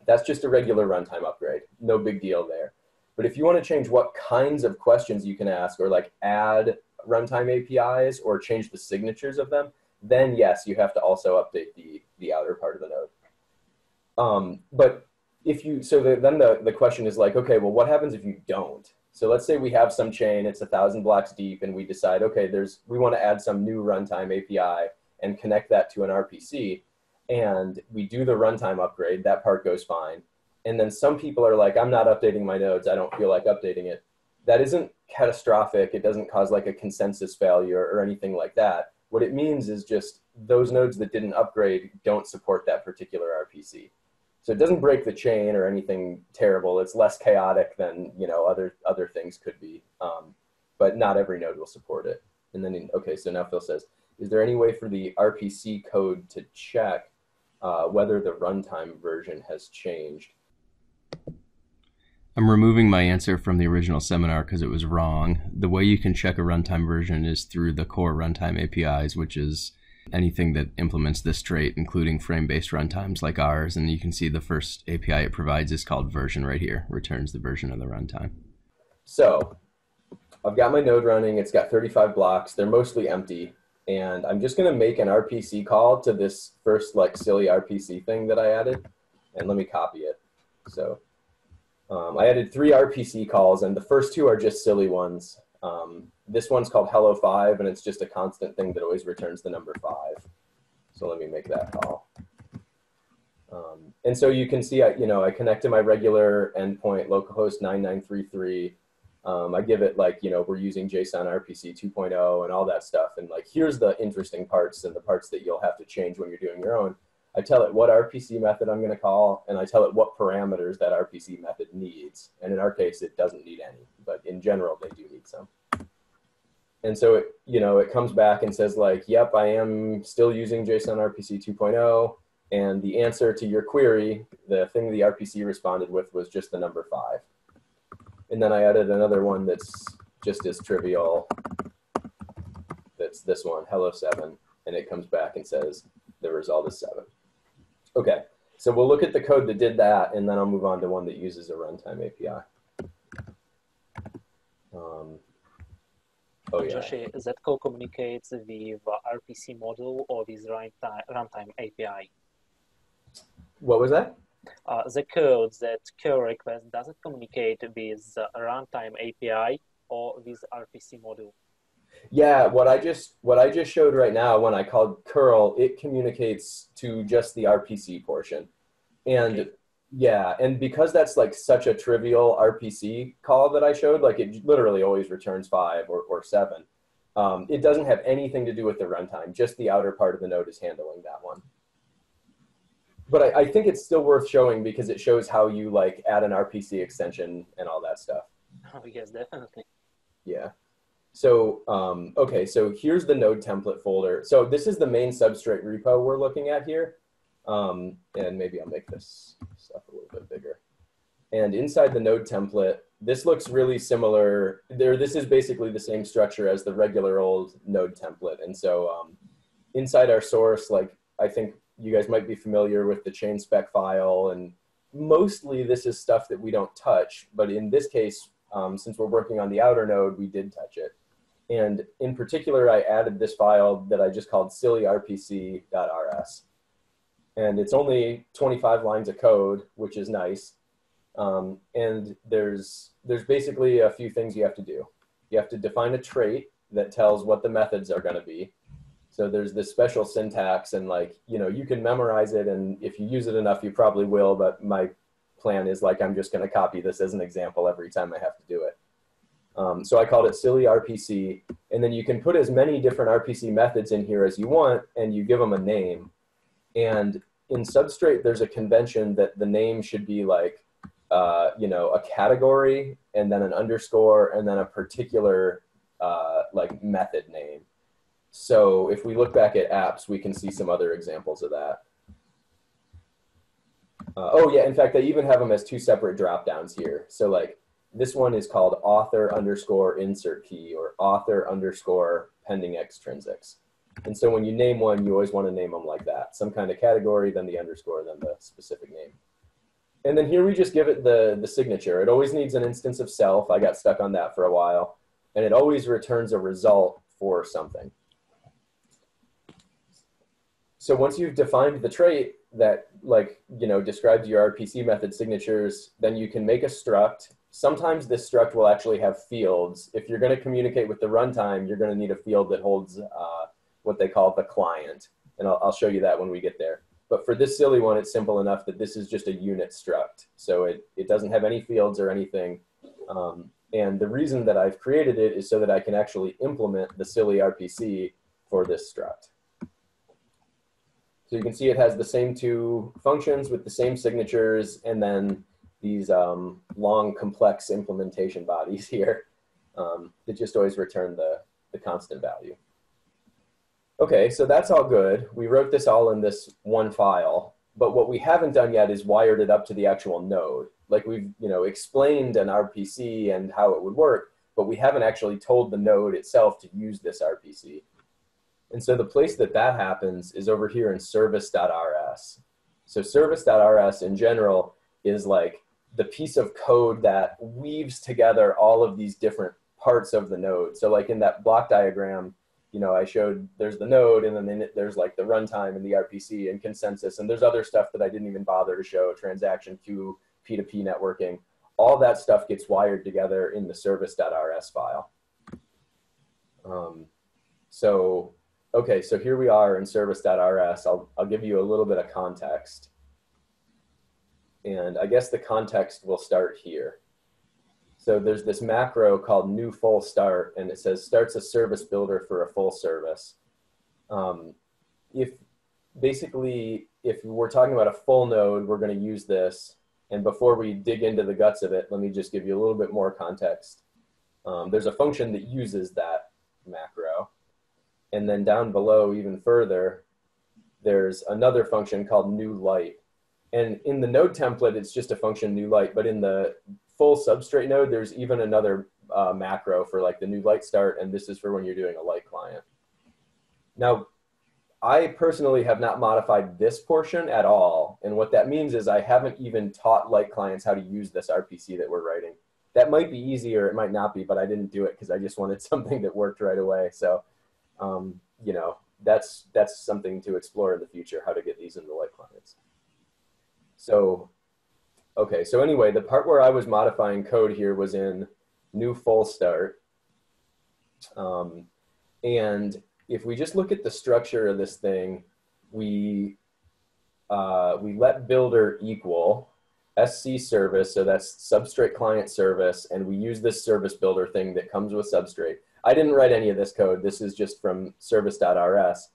that's just a regular runtime upgrade. No big deal there. But if you want to change what kinds of questions you can ask, or like add runtime APIs or change the signatures of them, then yes, you have to also update the outer part of the node. But if you, so then the question is like, okay, well, what happens if you don't? So let's say we have some chain, it's 1,000 blocks deep, and we decide, okay, we want to add some new runtime API and connect that to an RPC, and we do the runtime upgrade, that part goes fine. And then some people are like, I'm not updating my nodes, I don't feel like updating it. That isn't catastrophic, it doesn't cause like a consensus failure or anything like that. What it means is just those nodes that didn't upgrade don't support that particular RPC. So it doesn't break the chain or anything terrible. It's less chaotic than, you know, other things could be, but not every node will support it. And then, okay, so now Phil says, is there any way for the RPC code to check whether the runtime version has changed? I'm removing my answer from the original seminar because it was wrong. The way you can check a runtime version is through the core runtime APIs, which is anything that implements this trait, including frame-based runtimes like ours. And you can see the first API it provides is called version right here, returns the version of the runtime. So I've got my node running. It's got 35 blocks. They're mostly empty. And I'm just going to make an RPC call to this first, like, silly RPC thing that I added. And let me copy it. So I added 3 RPC calls, and the first 2 are just silly ones. This one's called hello 5, and it's just a constant thing that always returns the number 5. So let me make that call. And so you can see, I connect to my regular endpoint, localhost 9933. I give it, like, we're using JSON RPC 2.0 and all that stuff. And, like, here's the interesting parts and the parts that you'll have to change when you're doing your own. I tell it what RPC method I'm going to call, and I tell it what parameters that RPC method needs. And in our case, it doesn't need any, but in general, they do need some. And so it, it comes back and says, like, yep, I am still using JSON RPC 2.0. And the answer to your query, the thing the RPC responded with, was just the number 5. And then I added another one that's just as trivial. That's this one, hello 7. And it comes back and says the result is 7. Okay, so we'll look at the code that did that, and then I'll move on to one that uses a runtime API. Oh, yeah. Josh, that code communicates with RPC model or with runtime API? What was that? The code, that curl request, does it communicate with runtime API or with RPC model? Yeah, what I just showed right now, when I called curl, it communicates to just the RPC portion. And okay. Yeah, and because that's, like, such a trivial RPC call that I showed, like, it literally always returns 5 or 7. It doesn't have anything to do with the runtime. Just the outer part of the node is handling that one. But I think it's still worth showing because it shows how you, like, add an RPC extension and all that stuff. Oh, yes, definitely. Yeah. So, okay, so here's the node template folder. So this is the main Substrate repo we're looking at here. And maybe I'll make this stuff a little bit bigger. And inside the node template, this looks really similar. This is basically the same structure as the regular old node template. And so inside our source, like, I think you guys might be familiar with the chain spec file. And mostly this is stuff that we don't touch. But in this case, since we're working on the outer node, we did touch it. And in particular, I added this file that I just called sillyrpc.rs. And it's only 25 lines of code, which is nice. And there's basically a few things you have to do. You have to define a trait that tells what the methods are going to be. So there's this special syntax, and, like, you can memorize it, and if you use it enough, you probably will, but my plan is, like, I'm just going to copy this as an example every time I have to do it. So I called it silly RPC, and then you can put as many different RPC methods in here as you want, and you give them a name. And in Substrate, there's a convention that the name should be, like, a category, and then an underscore, and then a particular, like, method name. So if we look back at apps, we can see some other examples of that. Oh yeah, in fact, they even have them as 2 separate dropdowns here. So, like, this one is called author underscore insert key, or author underscore pending extrinsics. And so when you name one, you always want to name them like that. Some kind of category, then the underscore, then the specific name. And then here we just give it the signature. It always needs an instance of self. I got stuck on that for a while. And it always returns a result for something. So once you've defined the trait that, like, describes your RPC method signatures, then you can make a struct. Sometimes this struct will actually have fields. If you're going to communicate with the runtime, you're going to need a field that holds what they call the client. And I'll show you that when we get there. But for this silly one, it's simple enough that this is just a unit struct. So it doesn't have any fields or anything. And the reason that I've created it is so that I can actually implement the silly RPC for this struct. So you can see it has the same two functions with the same signatures, and then these long, complex implementation bodies here that just always return the constant value. Okay, so that's all good. We wrote this all in this one file, but what we haven't done yet is wired it up to the actual node. Like we've explained an RPC and how it would work, but we haven't actually told the node itself to use this RPC. And so the place that that happens is over here in service.rs. So service.rs in general is like the piece of code that weaves together all of these different parts of the node. So like in that block diagram, I showed there's the node, and then there's like the runtime and the RPC and consensus, and there's other stuff that I didn't even bother to show, transaction queue, P2P networking. All that stuff gets wired together in the service.rs file. Okay, so here we are in service.rs. I'll give you a little bit of context. And I guess the context will start here. So there's this macro called new full start, and it says starts a service builder for a full service. If we're talking about a full node, we're going to use this. And before we dig into the guts of it, let me just give you a little bit more context. There's a function that uses that macro. And then down below even further, there's another function called new light. And in the node template, it's just a function new light, but in the full substrate node, there's even another macro for like the new light start, and this is for when you're doing a light client. Now, I personally have not modified this portion at all, and what that means is I haven't even taught light clients how to use this RPC that we're writing. That might be easy or it might not be, but I didn't do it because I just wanted something that worked right away. So, that's something to explore in the future, how to get these into light clients. So. Okay, so anyway, the part where I was modifying code here was in new full start. And if we just look at the structure of this thing, we let builder equal SC service, so that's substrate client service, and we use this service builder thing that comes with substrate. I didn't write any of this code. This is just from service.rs.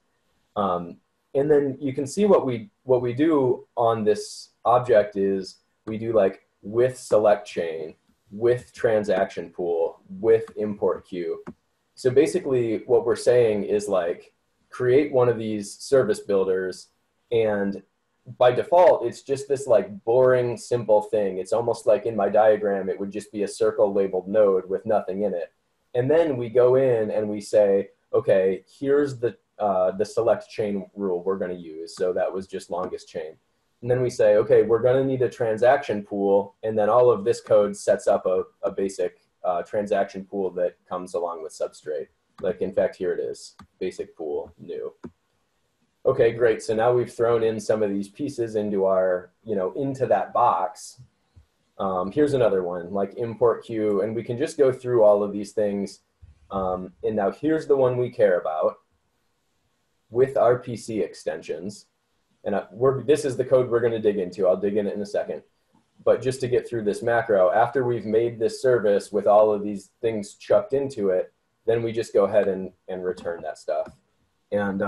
And then you can see what we do on this object is, we do like with select chain, with transaction pool, with import queue. So basically what we're saying is like create one of these service builders, and by default, it's just this like boring, simple thing. It's almost like in my diagram, it would just be a circle labeled node with nothing in it. And then we go in and we say, okay, here's the select chain rule we're gonna use. So that was just longest chain. And then we say, okay, we're going to need a transaction pool. And then all of this code sets up a basic transaction pool that comes along with substrate. Like, in fact, here it is, basic pool, new. Okay, great. So now we've thrown in some of these pieces into our, into that box. Here's another one, like import queue. And we can just go through all of these things. And now here's the one we care about with RPC extensions. And this is the code we're going to dig into. I'll dig in it in a second. But just to get through this macro, after we've made this service with all of these things chucked into it, then we just go ahead and return that stuff. And,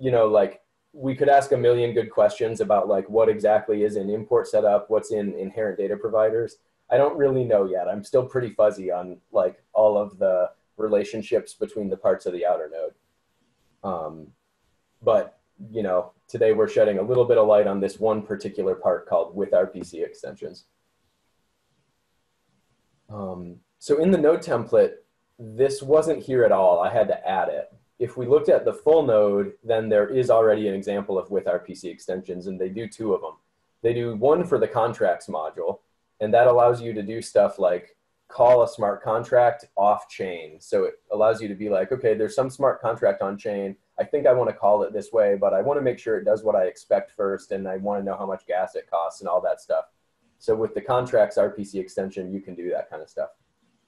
like we could ask a million good questions about like what exactly is in import setup, what's in inherent data providers. I don't really know yet. I'm still pretty fuzzy on like all of the relationships between the parts of the outer node. Today we're shedding a little bit of light on this one particular part called with RPC extensions. So in the node template, this wasn't here at all. I had to add it. If we looked at the full node, then there is already an example of with RPC extensions, and they do two of them. They do one for the contracts module, and that allows you to do stuff like call a smart contract off chain. So it allows you to be like, okay, there's some smart contract on chain. I think I want to call it this way, but I want to make sure it does what I expect first, and I want to know how much gas it costs and all that stuff. So with the contracts RPC extension, you can do that kind of stuff.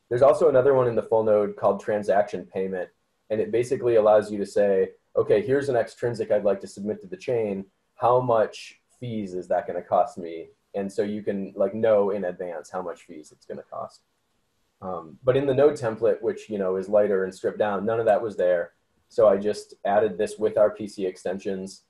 There's also another one in the full node called transaction payment, and it basically allows you to say, okay, here's an extrinsic I'd like to submit to the chain. How much fees is that going to cost me? And so you can like know in advance how much fees it's going to cost. But in the node template, which is lighter and stripped down, none of that was there. So I just added this with RPC extensions,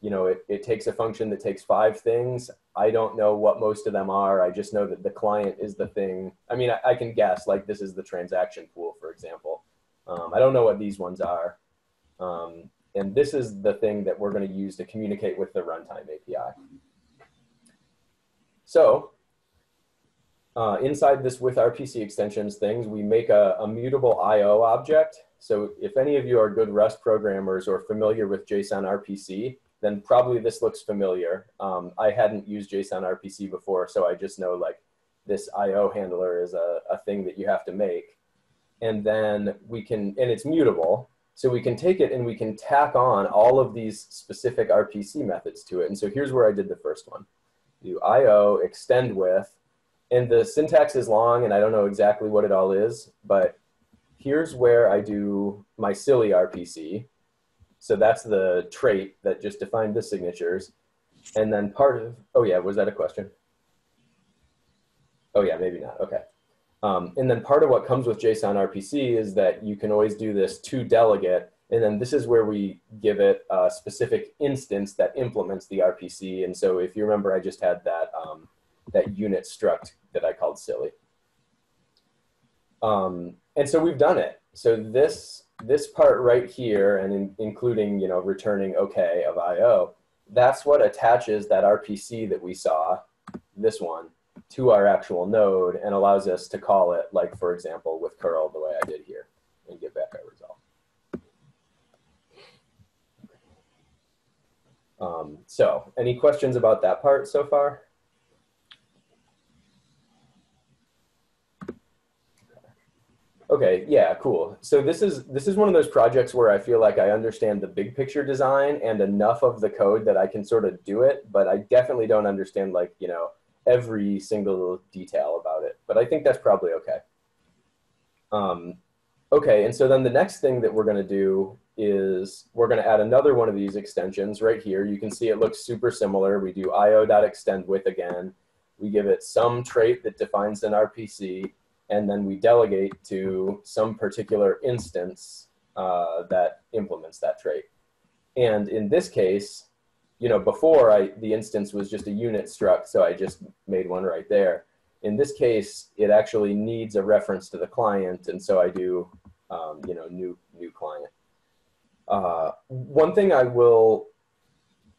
you know, it takes a function that takes 5 things. I don't know what most of them are. I just know that the client is the thing. I mean, I can guess, like this is the transaction pool, for example. I don't know what these ones are. And this is the thing that we're going to use to communicate with the runtime API. So inside this with RPC extensions things, we make a mutable IO object. So if any of you are good Rust programmers or familiar with JSON RPC, then probably this looks familiar. I hadn't used JSON RPC before, so I just know like this IO handler is a thing that you have to make. And then we can, and it's mutable, so we can take it and we can tack on all of these specific RPC methods to it. And so here's where I did the first one. Do IO extend with, and the syntax is long and I don't know exactly what it all is, but here's where I do my silly RPC. So that's the trait that just defined the signatures. And then part of, oh yeah, was that a question? Oh yeah, maybe not, okay. And then part of what comes with JSON RPC is that you can always do this to delegate, and then this is where we give it a specific instance that implements the RPC. And so if you remember, I just had that, that unit struct that I called silly. And so we've done it. So this part right here, and including, you know, returning OK of IO, that's what attaches that RPC that we saw, this one, to our actual node and allows us to call it, like, for example, with curl the way I did here and get back our result. So any questions about that part so far? Okay, yeah, cool. So this is one of those projects where I feel like I understand the big picture design and enough of the code that I can sort of do it, but I definitely don't understand, like, you know, every single detail about it, but I think that's probably okay. Okay, and so then the next thing that we're gonna do is we're gonna add another one of these extensions right here. You can see it looks super similar. We do io.extendWith again. We give it some trait that defines an RPC, and then we delegate to some particular instance that implements that trait. And in this case, you know, before the instance was just a unit struct, so I just made one right there. In this case, it actually needs a reference to the client, and so I do, you know, new client. One thing I will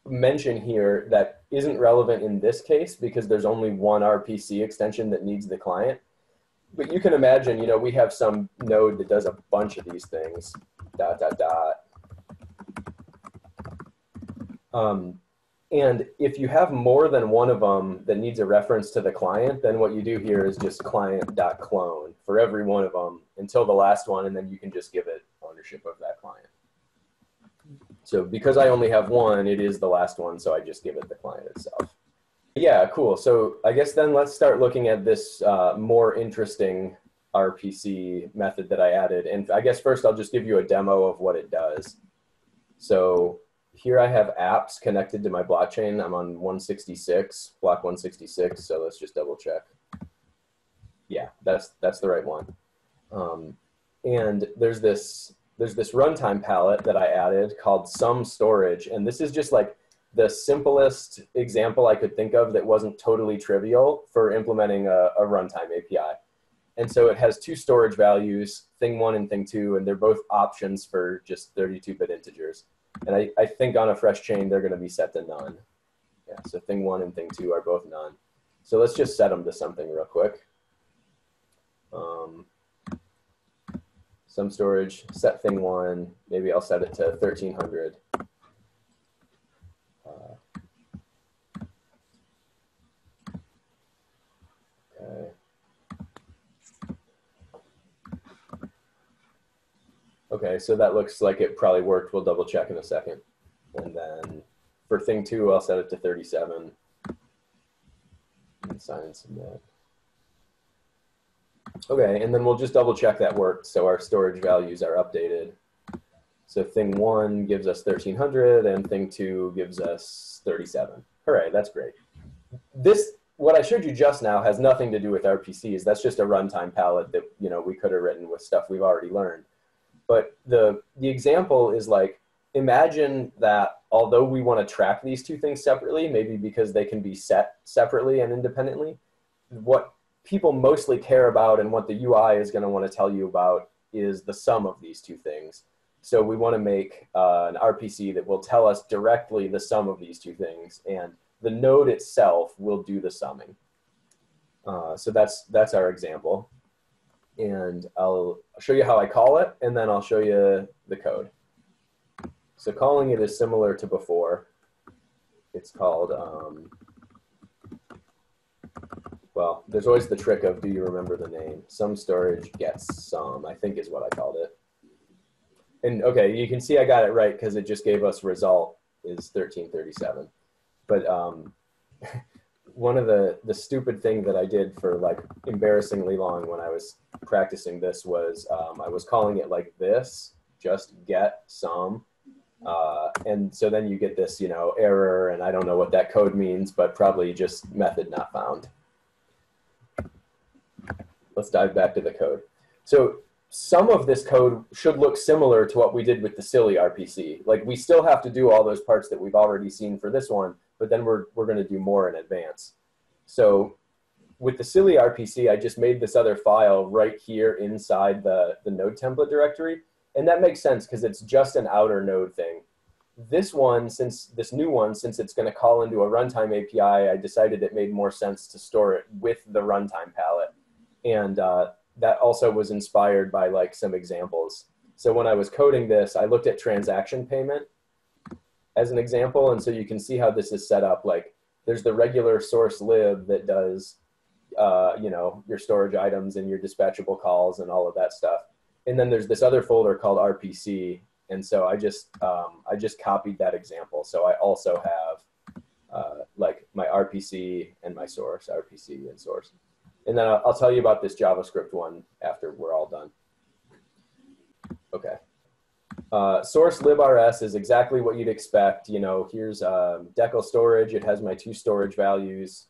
mention here that isn't relevant in this case, because there's only one RPC extension that needs the client, but you can imagine, you know, we have some node that does a bunch of these things, ... And if you have more than one of them that needs a reference to the client, then what you do here is just client.clone for every one of them until the last one, and then you can just give it ownership of that client. So because I only have one, it is the last one, so I just give it the client itself. Yeah, cool. So I guess then let's start looking at this more interesting RPC method that I added. And I guess first I'll just give you a demo of what it does. So here I have apps connected to my blockchain. I'm on 166, block 166, so let's just double check. Yeah, that's the right one. And there's this runtime palette that I added called some storage, and this is just like the simplest example I could think of that wasn't totally trivial for implementing a runtime API. And so it has 2 storage values, thing 1 and thing 2, and they're both options for just 32-bit integers. And I think on a fresh chain, they're going to be set to none. Yeah, so thing 1 and thing 2 are both none. So let's just set them to something real quick. Some storage, set thing 1. Maybe I'll set it to 1300. Okay. Okay, so that looks like it probably worked. We'll double check in a second. And then for thing 2, I'll set it to 37. And sign and submit. Okay, and then we'll just double check that worked so our storage values are updated. So thing 1 gives us 1300 and thing 2 gives us 37. Hooray, that's great. This, what I showed you just now, has nothing to do with RPCs. That's just a runtime palette that, you know, we could have written with stuff we've already learned. But the example is like, imagine that although we want to track these two things separately, maybe because they can be set separately and independently, what people mostly care about and what the UI is going to want to tell you about is the sum of these two things. So we want to make an RPC that will tell us directly the sum of these two things, and the node itself will do the summing. So that's our example. And I'll show you how I call it, and then I'll show you the code. So calling it is similar to before. It's called, well, there's always the trick of, do you remember the name? Some storage gets some, I think is what I called it. And okay, you can see I got it right because it just gave us result is 1337. But one of the stupid thing that I did for like embarrassingly long when I was practicing this was I was calling it like this, just get some. And so then you get this, you know, error, and I don't know what that code means, but probably just method not found. Let's dive back to the code. So some of this code should look similar to what we did with the silly RPC. Like we still have to do all those parts that we've already seen for this one, but then we're going to do more in advance. So with the silly RPC, I just made this other file right here inside the node template directory. And that makes sense because it's just an outer node thing. This one, since this new one, since it's going to call into a runtime API, I decided it made more sense to store it with the runtime palette. And that also was inspired by like some examples. So when I was coding this, I looked at transaction payment as an example. And so you can see how this is set up. Like there's the regular source lib that does, you know, your storage items and your dispatchable calls and all of that stuff. And then there's this other folder called RPC. And so I just copied that example. So I also have like my RPC and my source, RPC and source. And then I'll tell you about this JavaScript one after we're all done. Okay. Source libRs is exactly what you'd expect. You know, here's decal storage. It has my two storage values.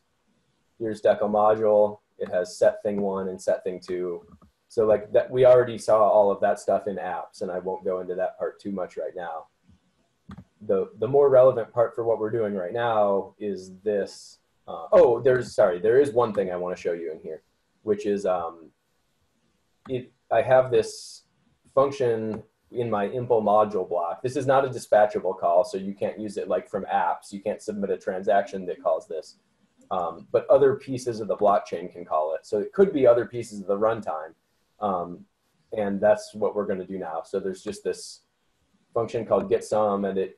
Here's decal module. It has set thing one and set thing two. So like that, we already saw all of that stuff in apps, and I won't go into that part too much right now. The more relevant part for what we're doing right now is this. Oh, there is one thing I want to show you in here, which is I have this function in my impl module block. This is not a dispatchable call, so you can't use it like from apps. You can't submit a transaction that calls this, but other pieces of the blockchain can call it. So it could be other pieces of the runtime, and that's what we're going to do now. So there's just this function called get some, and it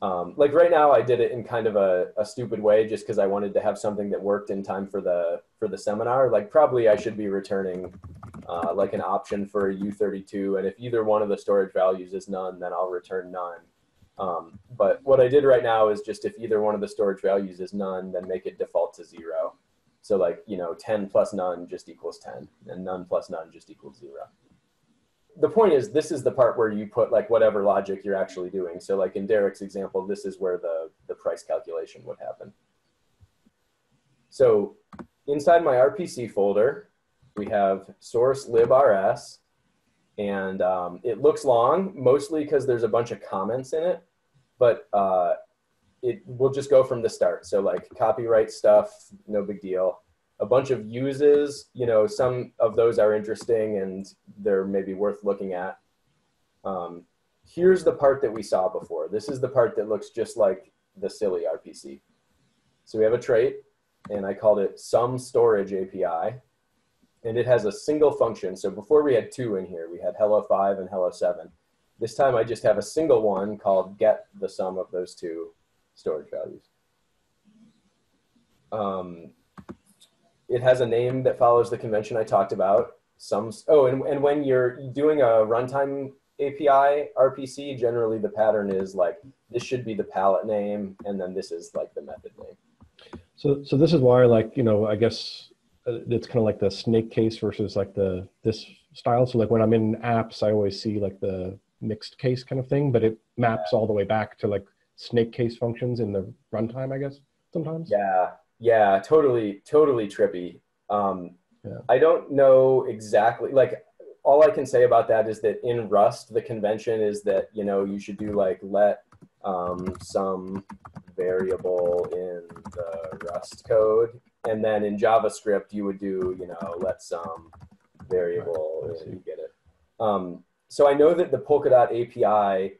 like right now I did it in kind of a stupid way just because I wanted to have something that worked in time for the seminar. Like probably I should be returning like an option for a U32, and if either one of the storage values is none, then I'll return none. But what I did right now is just if either one of the storage values is none, then make it default to 0. So like, you know, 10 plus none just equals 10, and none plus none just equals 0. The point is, this is the part where you put like whatever logic you're actually doing. So like in Derek's example, this is where the price calculation would happen. So inside my RPC folder, we have source libRs, and it looks long, mostly because there's a bunch of comments in it, but it will just go from the start. So like copyright stuff, no big deal. A bunch of uses, you know, some of those are interesting and they're maybe worth looking at. Here's the part that we saw before. This is the part that looks just like the silly RPC. So we have a trait, and I called it some storage API, and it has a single function. So before we had two in here, we had hello 5 and hello 7. This time I just have a single one called get the sum of those two storage values. It has a name that follows the convention I talked about. And when you're doing a runtime API RPC, generally the pattern is like, this should be the palette name, and then this is like the method name. So this is why, like, you know, I guess it's kind of like the snake case versus like this style. So like when I'm in apps, I always see like the mixed case kind of thing, but it maps all the way back to like snake case functions in the runtime, I guess, sometimes. Yeah. Yeah, totally trippy. I don't know exactly, like all I can say about that is that in Rust, the convention is that, you know, you should do like let some variable in the Rust code. And then in JavaScript, you would do, you know, let some variable and you get it. So I know that the Polkadot API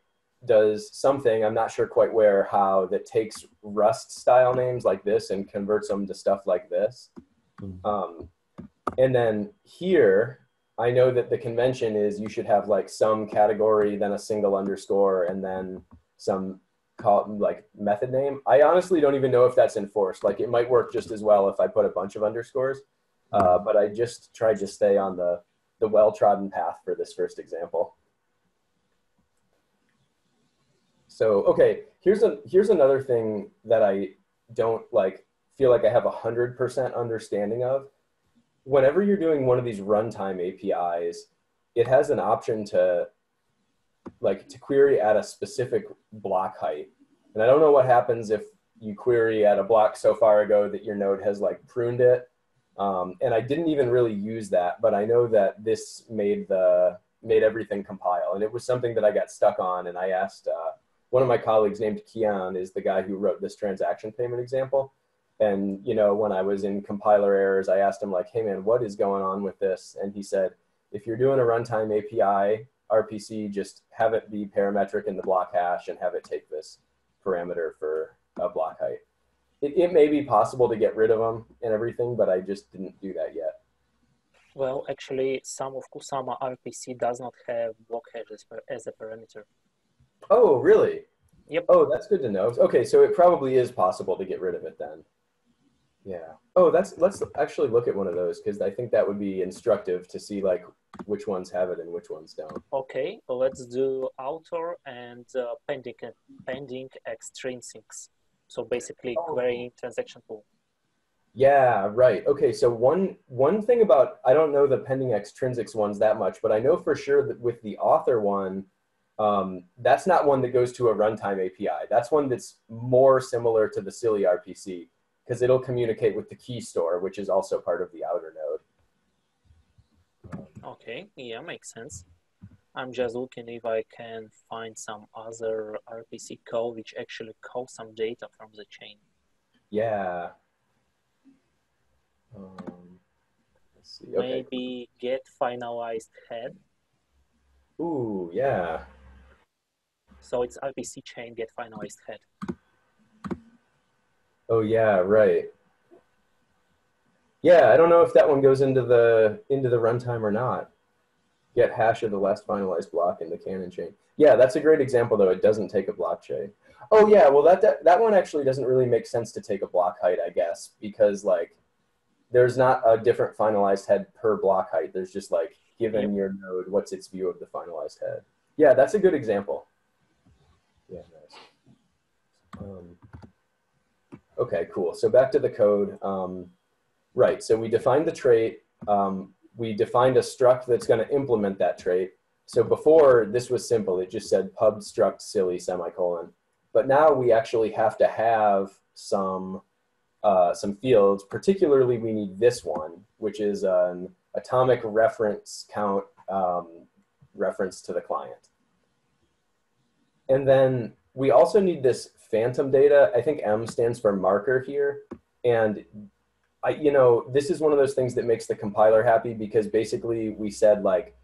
does something, I'm not sure quite where, how, that takes Rust style names like this and converts them to stuff like this. And then here, I know that the convention is you should have like some category, then a single underscore, and then some like method name. I honestly don't even know if that's enforced. Like it might work just as well if I put a bunch of underscores, but I just tried to stay on the well-trodden path for this first example. So, okay, here's another thing that I don't like feel like I have 100% understanding of. Whenever you're doing one of these runtime APIs, it has an option to like to query at a specific block height. And I don't know what happens if you query at a block so far ago that your node has like pruned it. And I didn't even really use that, but I know that this made everything compile. And it was something that I got stuck on, and I asked one of my colleagues named Kian is the guy who wrote this transaction payment example. And you know, when I was in compiler errors, I asked him like, hey man, what is going on with this? And he said, if you're doing a runtime API, RPC, just have it be parametric in the block hash and have it take this parameter for a block height. It may be possible to get rid of them and everything, but I just didn't do that yet. Well, actually, some of Kusama RPC does not have block hashes as a parameter. Oh, really? Yep. Oh, that's good to know. Okay, so it probably is possible to get rid of it then. Yeah. Oh, let's actually look at one of those, because I think that would be instructive to see like which ones have it and which ones don't. Okay, well, let's do author and pending extrinsics. So basically querying transaction pool. Yeah, right. Okay, so one thing about, I don't know the pending extrinsics ones that much, but I know for sure that with the author one, that's not one that goes to a runtime API. That's one that's more similar to the Silly RPC, because it'll communicate with the key store, which is also part of the outer node. Okay, yeah, makes sense. I'm just looking if I can find some other RPC code which actually calls some data from the chain. Yeah. Let's see. Okay. Maybe get finalized head. Ooh, yeah. So it's RPC chain get finalized head. Oh yeah, right. Yeah, I don't know if that one goes into the runtime or not. Get hash of the last finalized block in the canon chain. Yeah, that's a great example though. It doesn't take a block chain. Oh yeah, well that one actually doesn't really make sense to take a block height, I guess, because like there's not a different finalized head per block height. There's just like given your node, what's its view of the finalized head. Yeah, that's a good example. Yeah, nice. Okay, cool. So back to the code. Right, so we defined the trait. We defined a struct that's going to implement that trait. So before, this was simple. It just said pub struct silly ; but now we actually have to have some fields. Particularly, we need this one, which is an atomic reference count reference to the client. And then we also need this phantom data. I think M stands for marker here, and you know, this is one of those things that makes the compiler happy, because basically we said like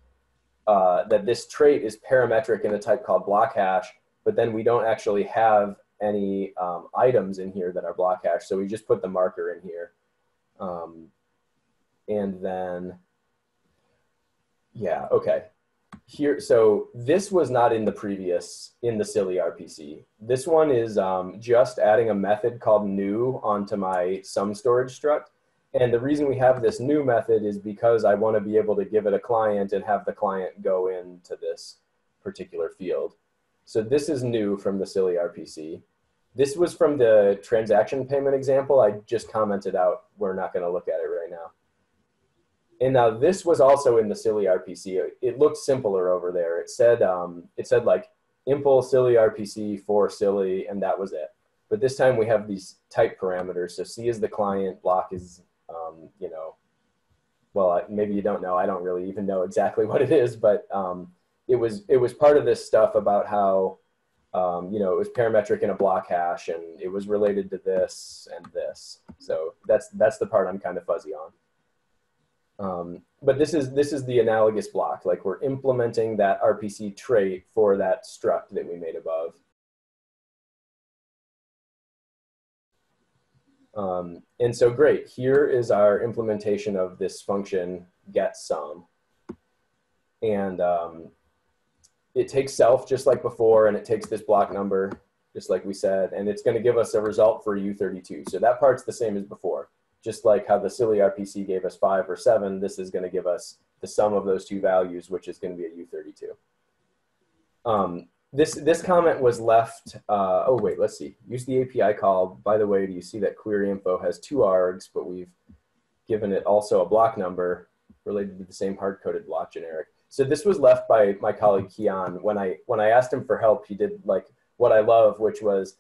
that this trait is parametric in a type called block hash, but then we don't actually have any items in here that are block hash, so we just put the marker in here. And then, yeah, okay. Here, so this was not in the previous, in the Silly RPC. This one is just adding a method called new onto my sum storage struct. And the reason we have this new method is because I want to be able to give it a client and have the client go into this particular field. So this is new from the Silly RPC. This was from the transaction payment example. I just commented out, we're not going to look at it right now. And now this was also in the Silly RPC. It looked simpler over there. It said like impl Silly RPC for Silly, and that was it. But this time we have these type parameters. So C is the client, block is, you know, well, maybe you don't know, I don't really even know exactly what it is, but it was part of this stuff about how, you know, it was parametric in a block hash and it was related to this and this. So that's the part I'm kind of fuzzy on. But this is the analogous block, like we're implementing that RPC trait for that struct that we made above. And so great, here is our implementation of this function getSum. And it takes self just like before, and it takes this block number just like we said, and it's going to give us a result for U32. So that part's the same as before. Just like how the silly RPC gave us 5 or 7, this is going to give us the sum of those two values, which is going to be a U32. This comment was left, oh wait, let's see. Use the API call. By the way, do you see that query info has 2 args, but we've given it also a block number related to the same hard-coded block generic. So this was left by my colleague, Kian. When I asked him for help, he did like what I love, which was,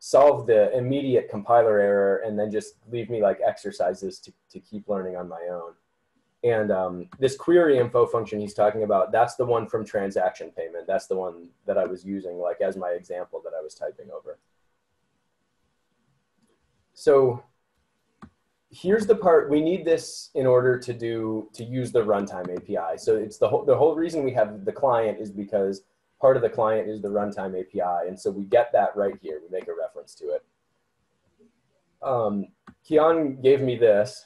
solve the immediate compiler error and then just leave me like exercises to keep learning on my own. And this query info function he's talking about, that's the one from transaction payment. That's the one that I was using like as my example that I was typing over. So here's the part, we need this in order to use the runtime API. So it's the whole reason we have the client is because part of the client is the runtime API, and so we get that right here. We make a reference to it. Kian gave me this,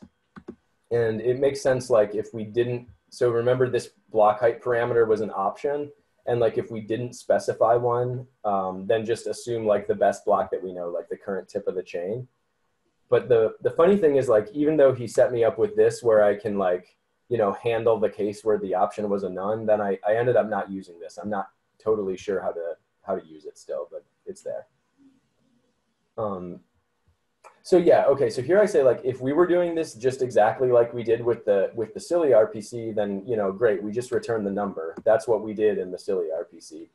and it makes sense like if we didn't, so remember this block height parameter was an option, and like if we didn't specify one, then just assume like the best block that we know, like the current tip of the chain. But the funny thing is like, even though he set me up with this where I can like, you know, handle the case where the option was a none, then I ended up not using this. I'm not totally sure how to use it still, but it's there. So yeah, okay, so here I say like if we were doing this just exactly like we did with the silly RPC, then you know, great, we just return the number. That's what we did in the silly RPC.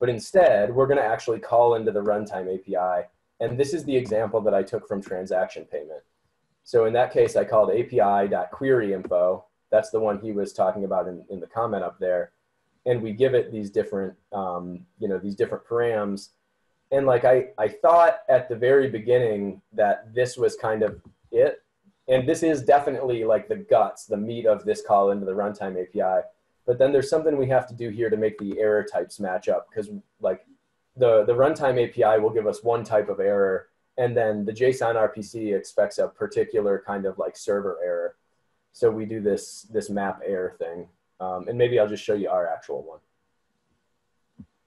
But instead, we're gonna actually call into the runtime API, and this is the example that I took from transaction payment. So in that case, I called api.queryInfo. That's the one he was talking about in the comment up there. And we give it these different, you know, these different params. And like I thought at the very beginning that this was kind of it. And this is definitely like the guts, the meat of this call into the runtime API. But then there's something we have to do here to make the error types match up, because like the runtime API will give us one type of error, and then the JSON RPC expects a particular kind of like server error. So we do this map error thing. And maybe I'll just show you our actual one.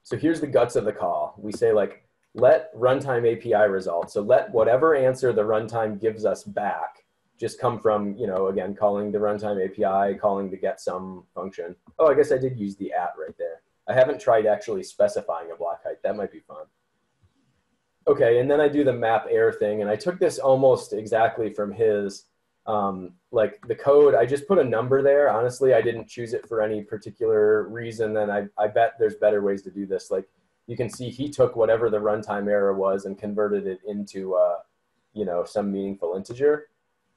So here's the guts of the call. We say like, let runtime API result. So let whatever answer the runtime gives us back just come from, you know, again, calling the runtime API, calling the getSum function. Oh, I guess I did use the at right there. I haven't tried actually specifying a block height. That might be fun. Okay, and then I do the map error thing. And I took this almost exactly from his, like the code, I just put a number there. Honestly, I didn't choose it for any particular reason, and I bet there's better ways to do this. Like you can see he took whatever the runtime error was and converted it into, you know, some meaningful integer.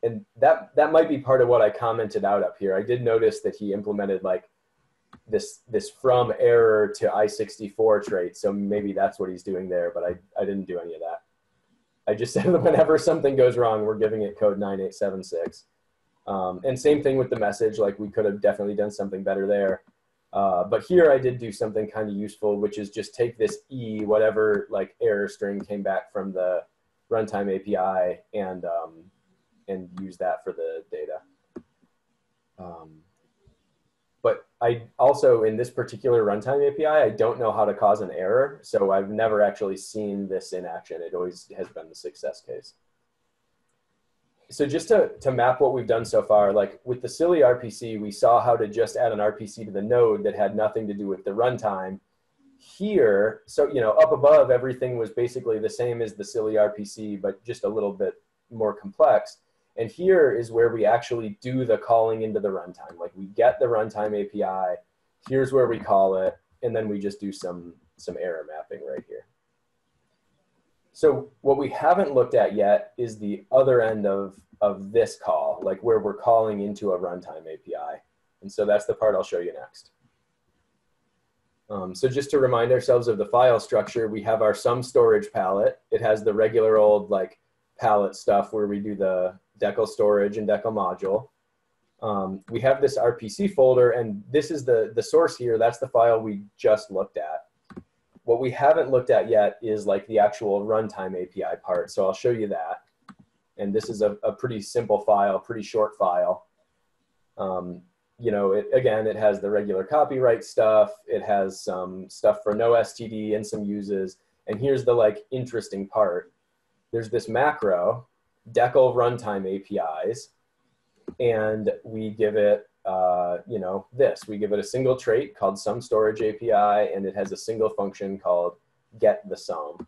And that might be part of what I commented out up here. I did notice that he implemented like this from error to I64 trait. So maybe that's what he's doing there, but I didn't do any of that. I just said that whenever something goes wrong, we're giving it code 9876. And same thing with the message, like we could have definitely done something better there. But here I did do something kind of useful, which is just take this E, whatever like error string came back from the runtime API, and use that for the data. But I also, in this particular runtime API, I don't know how to cause an error. So I've never actually seen this in action. It always has been the success case. So just to map what we've done so far, like with the silly RPC, we saw how to just add an RPC to the node that had nothing to do with the runtime. Here, so you know, up above, everything was basically the same as the silly RPC, but just a little bit more complex. And here is where we actually do the calling into the runtime. Like we get the runtime API, here's where we call it, and then we just do some error mapping right here. So what we haven't looked at yet is the other end of this call, like where we're calling into a runtime API. And so that's the part I'll show you next. So just to remind ourselves of the file structure, we have our sum storage palette. It has the regular old like palette stuff where we do the decal storage and decal module. We have this RPC folder, and this is the source here. That's the file we just looked at. What we haven't looked at yet is like the actual runtime API part. So I'll show you that. And this is a pretty simple file, pretty short file. You know, again, it has the regular copyright stuff. It has some stuff for no STD and some uses. And here's the like interesting part. There's this macro, decal runtime APIs, and we give it, you know, this. We give it a single trait called sum storage API, and it has a single function called get the sum.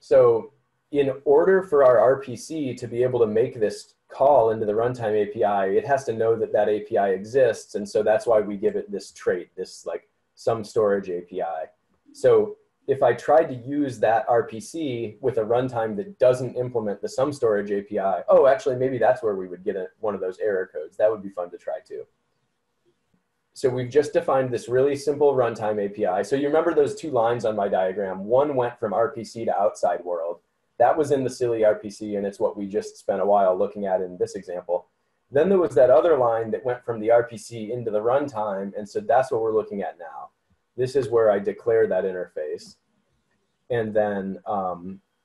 So in order for our RPC to be able to make this call into the runtime API, it has to know that that API exists. And so that's why we give it this trait, this like sum storage API. So if I tried to use that RPC with a runtime that doesn't implement the sum storage API, oh, actually, maybe that's where we would get one of those error codes. That would be fun to try too. So we've just defined this really simple runtime API. So you remember those two lines on my diagram. One went from RPC to outside world. That was in the silly RPC, and it's what we just spent a while looking at in this example. Then there was that other line that went from the RPC into the runtime, and so that's what we're looking at now. This is where I declare that interface. And then,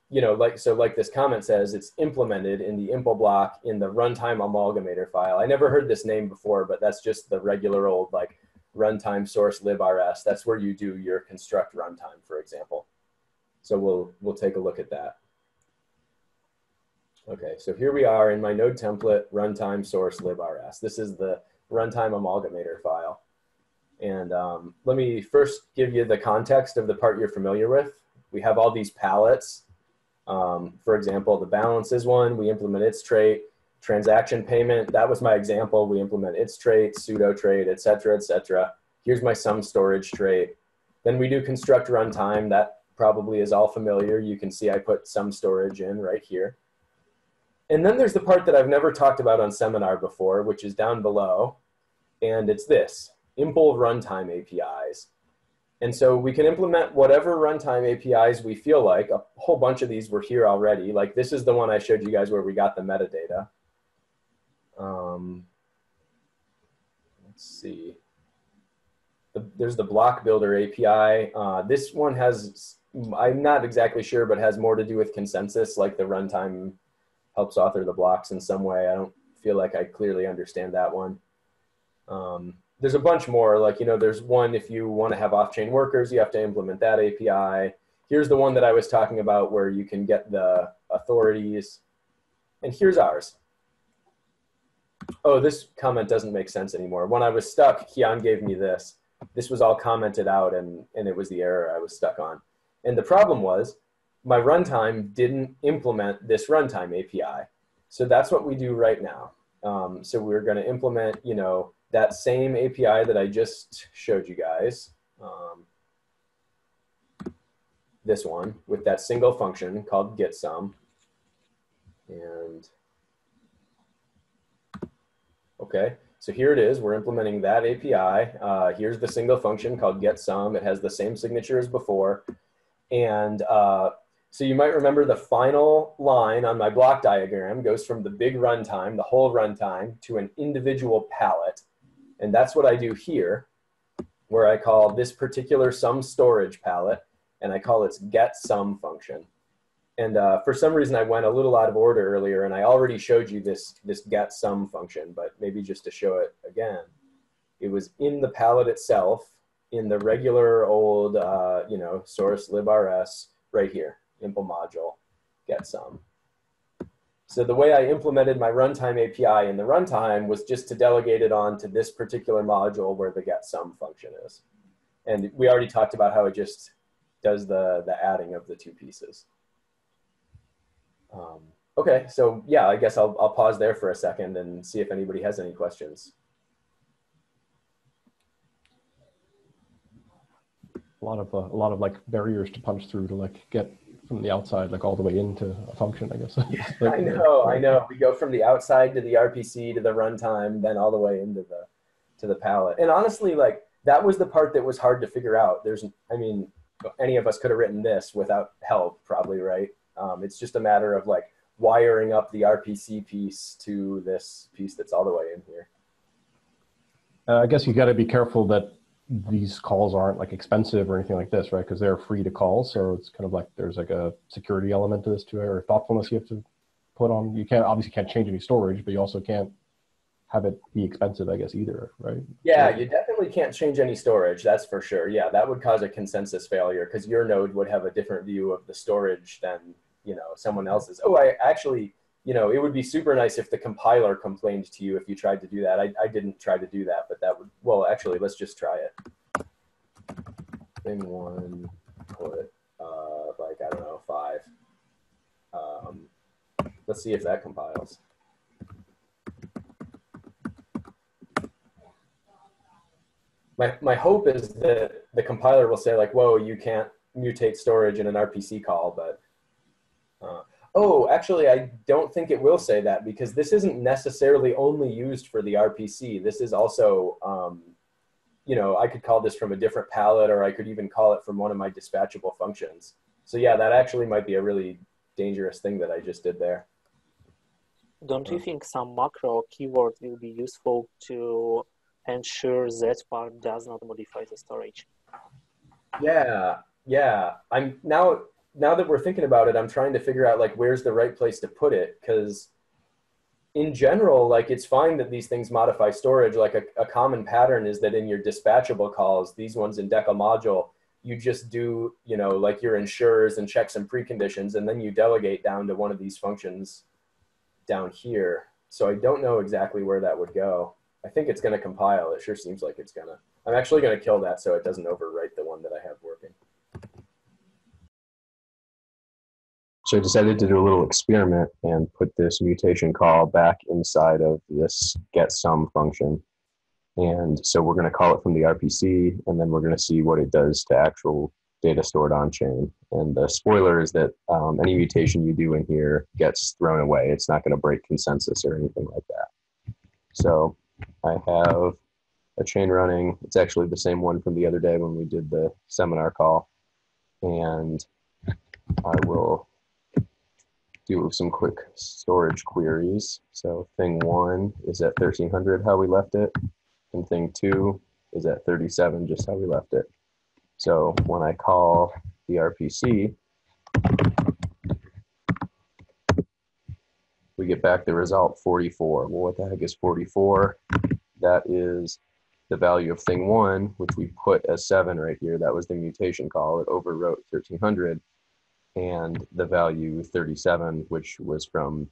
you know, like this comment says, it's implemented in the impl block in the runtime amalgamator file. I never heard this name before, but that's just the regular old like runtime source librs. That's where you do your construct runtime, for example. So we'll take a look at that. Okay, so here we are in my node template runtime source librs. This is the runtime amalgamator file. And let me first give you the context of the part you're familiar with. We have all these palettes. For example, the balances one, we implement its trait. Transaction payment, that was my example. We implement its trait, pseudo trait, et cetera, et cetera. Here's my sum storage trait. Then we do construct runtime. That probably is all familiar. You can see I put sum storage in right here. And then there's the part that I've never talked about on seminar before, which is down below. And it's this, impl runtime APIs. And so we can implement whatever runtime APIs we feel like. A whole bunch of these were here already. Like this is the one I showed you guys where we got the metadata. Let's see. There's the block builder API. This one has, I'm not exactly sure, but has more to do with consensus, like the runtime helps author the blocks in some way. I don't feel like I clearly understand that one. There's a bunch more, like, you know, there's one if you want to have off-chain workers, you have to implement that API. Here's the one that I was talking about where you can get the authorities. And here's ours. Oh, this comment doesn't make sense anymore. When I was stuck, Kian gave me this. This was all commented out, and it was the error I was stuck on. And the problem was, my runtime didn't implement this runtime API. So that's what we do right now. So we're going to implement, you know, that same API that I just showed you guys, this one with that single function called get sum. And okay, so here it is. We're implementing that API. Here's the single function called get sum. It has the same signature as before. And so you might remember the final line on my block diagram goes from the big runtime, the whole runtime, to an individual palette. And that's what I do here, where I call this particular sum storage palette, and I call its get sum function. And for some reason, I went a little out of order earlier, and I already showed you this get sum function, but maybe just to show it again. It was in the palette itself, in the regular old, you know, source librs right here. Impl module, get sum. So the way I implemented my runtime API in the runtime was just to delegate it on to this particular module where the get sum function is. And we already talked about how it just does the adding of the two pieces. Okay, so yeah, I guess I'll pause there for a second and see if anybody has any questions. a lot of like barriers to punch through to like get from the outside like all the way into a function, I guess. Yeah. Like, I know. We go from the outside to the RPC to the runtime, then all the way into the palette. And honestly, like that was the part that was hard to figure out. There's, I mean, any of us could have written this without help, probably, right? It's just a matter of like wiring up the RPC piece to this piece that's all the way in here. I guess you got to be careful that these calls aren't like expensive or anything like this, right? Because they're free to call. So it's kind of like there's like a security element to this too, or thoughtfulness you have to put on. You can't obviously can't change any storage, but you also can't have it be expensive, I guess, either, right? Yeah, you definitely can't change any storage, that's for sure. Yeah, that would cause a consensus failure because your node would have a different view of the storage than, you know, someone else's. Oh, I actually, you know, it would be super nice if the compiler complained to you if you tried to do that. I didn't try to do that, but that would, well, actually, let's just try it. Thing one, put like, I don't know, 5. Let's see if that compiles. My hope is that the compiler will say like, whoa, you can't mutate storage in an RPC call, but, oh, actually, I don't think it will say that because this isn't necessarily only used for the RPC. This is also, you know, I could call this from a different palette or I could even call it from one of my dispatchable functions. So yeah, that actually might be a really dangerous thing that I just did there. Don't you think some macro keyword will be useful to ensure that part does not modify the storage? Yeah, yeah. I'm now that we're thinking about it, I'm trying to figure out like where's the right place to put it, because in general, like it's fine that these things modify storage. Like a common pattern is that in your dispatchable calls, these ones in Deca module, you just do, you know, like your insurers and checks and preconditions, and then you delegate down to one of these functions down here. So I don't know exactly where that would go. I think it's going to compile. It sure seems like it's going to. I'm actually going to kill that so it doesn't overwrite the one that I have working. So I decided to do a little experiment and put this mutation call back inside of this getSum function. And so we're going to call it from the RPC, and then we're going to see what it does to actual data stored on chain. And the spoiler is that any mutation you do in here gets thrown away. It's not going to break consensus or anything like that. So I have a chain running. It's actually the same one from the other day when we did the seminar call. And I will do some quick storage queries. So thing 1 is at 1300, how we left it. And thing 2 is at 37, just how we left it. So when I call the RPC, we get back the result 44. Well, what the heck is 44? That is the value of thing 1, which we put as 7 right here. That was the mutation call. It overwrote 1300. And the value 37, which was from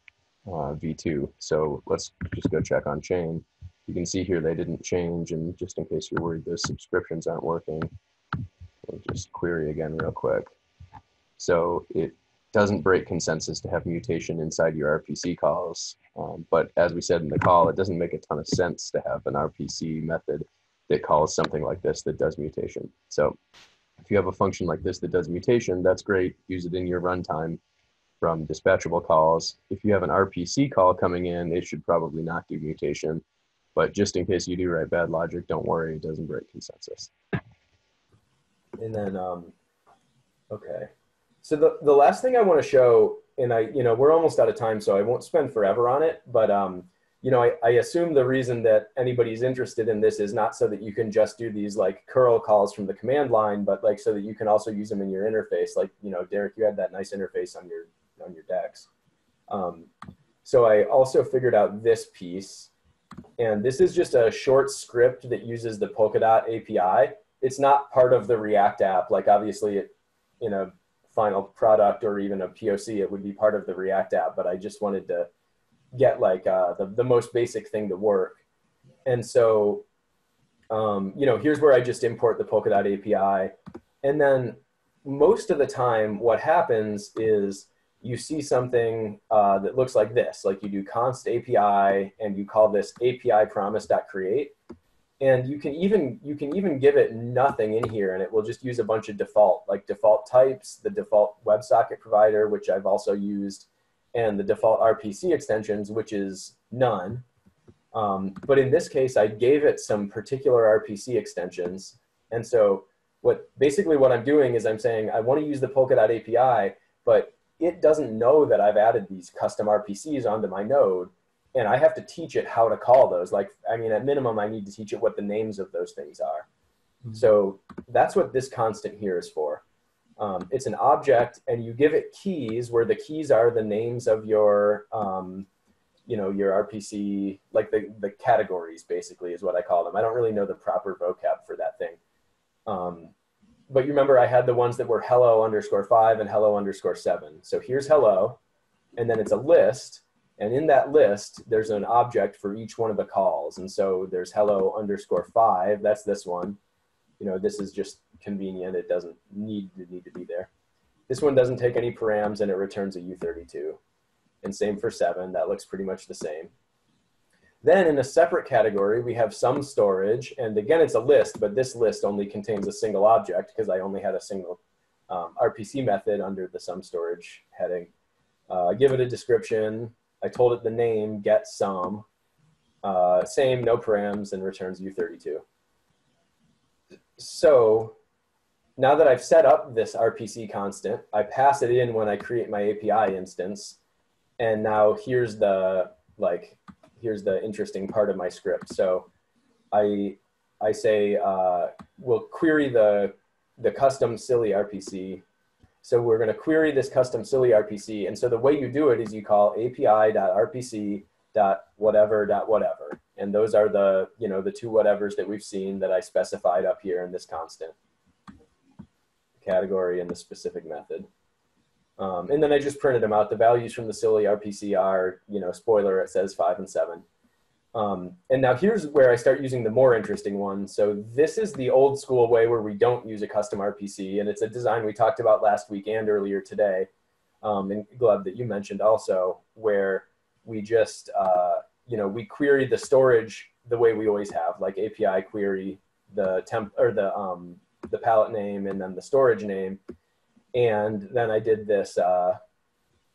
V2. So let's just go check on chain. You can see here they didn't change. And just in case you're worried those subscriptions aren't working, we'll just query again real quick. So it doesn't break consensus to have mutation inside your RPC calls. But as we said in the call, it doesn't make a ton of sense to have an RPC method that calls something like this that does mutation. So if you have a function like this that does mutation, that's great. Use it in your runtime from dispatchable calls. If you have an RPC call coming in, it should probably not do mutation. But just in case you do write bad logic, don't worry, it doesn't break consensus. And then, okay. So the last thing I want to show, and you know, we're almost out of time, so I won't spend forever on it, but you know, I assume the reason that anybody's interested in this is not so that you can just do these like curl calls from the command line, but like so that you can also use them in your interface. Like, you know, Derek, you had that nice interface on your DEX. So I also figured out this piece, and this is just a short script that uses the Polkadot API. It's not part of the React app. Like obviously, it, you know, final product or even a POC, it would be part of the React app, but I just wanted to get like the most basic thing to work. And so, you know, here's where I just import the Polkadot API. And then most of the time what happens is you see something that looks like this, like you do const API and you call this API promise.create. And you can even give it nothing in here, and it will just use a bunch of default types, the default WebSocket provider, which I've also used, and the default RPC extensions, which is none. But in this case, I gave it some particular RPC extensions. And so basically what I'm doing is I'm saying I want to use the Polkadot API, but it doesn't know that I've added these custom RPCs onto my node. And I have to teach it how to call those. Like, I mean, at minimum, I need to teach it what the names of those things are. Mm-hmm. So that's what this constant here is for. It's an object, and you give it keys where the keys are the names of your, you know, your RPC, like the categories basically is what I call them. I don't really know the proper vocab for that thing. But you remember I had the ones that were hello_5 and hello_7. So here's hello, and then it's a list. And in that list, there's an object for each one of the calls. And so there's hello_5, that's this one. You know, this is just convenient. It doesn't need to be there. This one doesn't take any params, and it returns a U32. And same for 7, that looks pretty much the same. Then in a separate category, we have some storage. And again, it's a list, but this list only contains a single object because I only had a single RPC method under the some storage heading. Give it a description. I told it the name, get some, same, no params, and returns U32. So now that I've set up this RPC constant, I pass it in when I create my API instance. And now here's the, like, here's the interesting part of my script. So I say, we'll query the custom silly RPC. So we're going to query this custom silly RPC. And so the way you do it is you call api.rpc.whatever.whatever. And those are the, you know, the two whatevers that we've seen that I specified up here in this constant category and the specific method. And then I just printed them out. The values from the silly RPC are, you know, spoiler, it says 5 and 7. And now here's where I start using the more interesting one. So this is the old school way where we don't use a custom RPC, and it's a design we talked about last week and earlier today, and Gleb, that you mentioned also, where we just, you know, we query the storage the way we always have, like API query, the temp or the palette name, and then the storage name. And then I did this,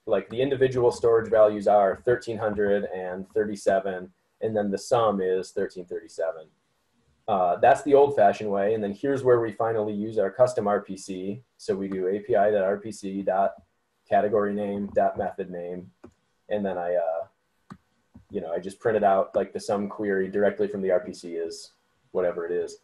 like the individual storage values are 1337. And then the sum is 1337. That's the old-fashioned way. And then here's where we finally use our custom RPC. So we do api.rpc.category_name.method_name. And then I, you know, I just printed out like the sum query directly from the RPC is whatever it is.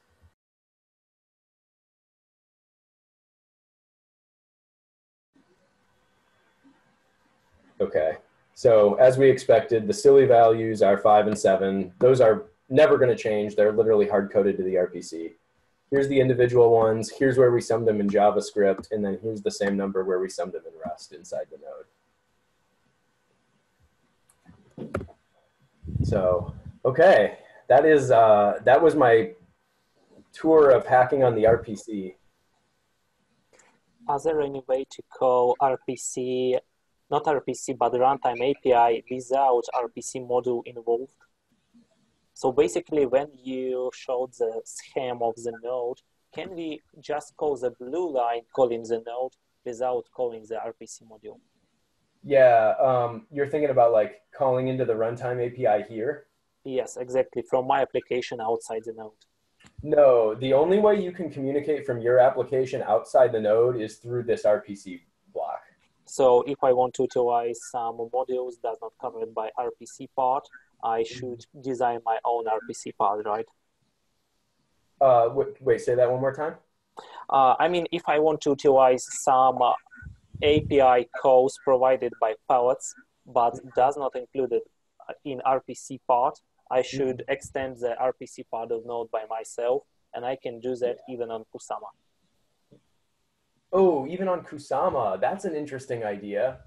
Okay. So as we expected, the silly values are 5 and 7. Those are never going to change. They're literally hard-coded to the RPC. Here's the individual ones. Here's where we sum them in JavaScript. And then here's the same number where we sum them in Rust inside the node. So, okay. That is, that was my tour of hacking on the RPC. Is there any way to call RPC, not RPC, but the runtime API without RPC module involved? So basically, when you showed the scheme of the node, can we just call the blue line calling the node without calling the RPC module? Yeah, you're thinking about like calling into the runtime API here? Yes, exactly, from my application outside the node. No, the only way you can communicate from your application outside the node is through this RPC block. So if I want to utilize some modules that's not covered by RPC part, I should design my own RPC part, right? Wait, say that one more time? I mean, if I want to utilize some API calls provided by palettes, but does not include it in RPC part, I should extend the RPC part of node by myself, and I can do that even on Kusama. Oh, even on Kusama, that's an interesting idea.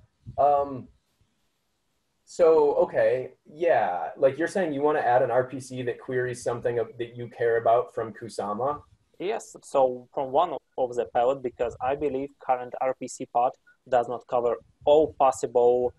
So, okay, yeah, like you're saying you want to add an RPC that queries something that you care about from Kusama? Yes, so from one of the palette, because I believe current RPC part does not cover all possible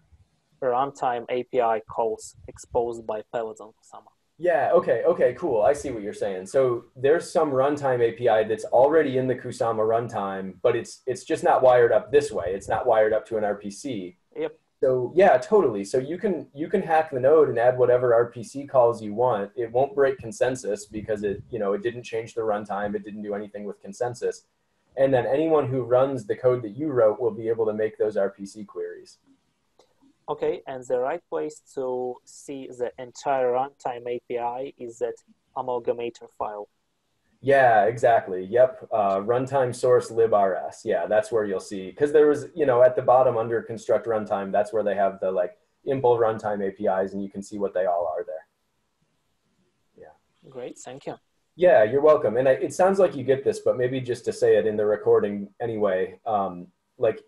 runtime API calls exposed by palettes on Kusama. Yeah, okay, cool. I see what you're saying. So there's some runtime API that's already in the Kusama runtime, but it's just not wired up this way. It's not wired up to an RPC. Yep. So yeah, totally. So you can hack the node and add whatever RPC calls you want. It won't break consensus because it didn't change the runtime. It didn't do anything with consensus. And then anyone who runs the code that you wrote will be able to make those RPC queries. Okay, and the right place to see the entire runtime API is that amalgamator file. Yeah, exactly. Yep. Runtime source librs. Yeah, that's where you'll see. Because there was, at the bottom under construct runtime, that's where they have the impl runtime APIs, and you can see what they all are there. Yeah. Great. Thank you. Yeah, you're welcome. And it sounds like you get this, but maybe just to say it in the recording anyway,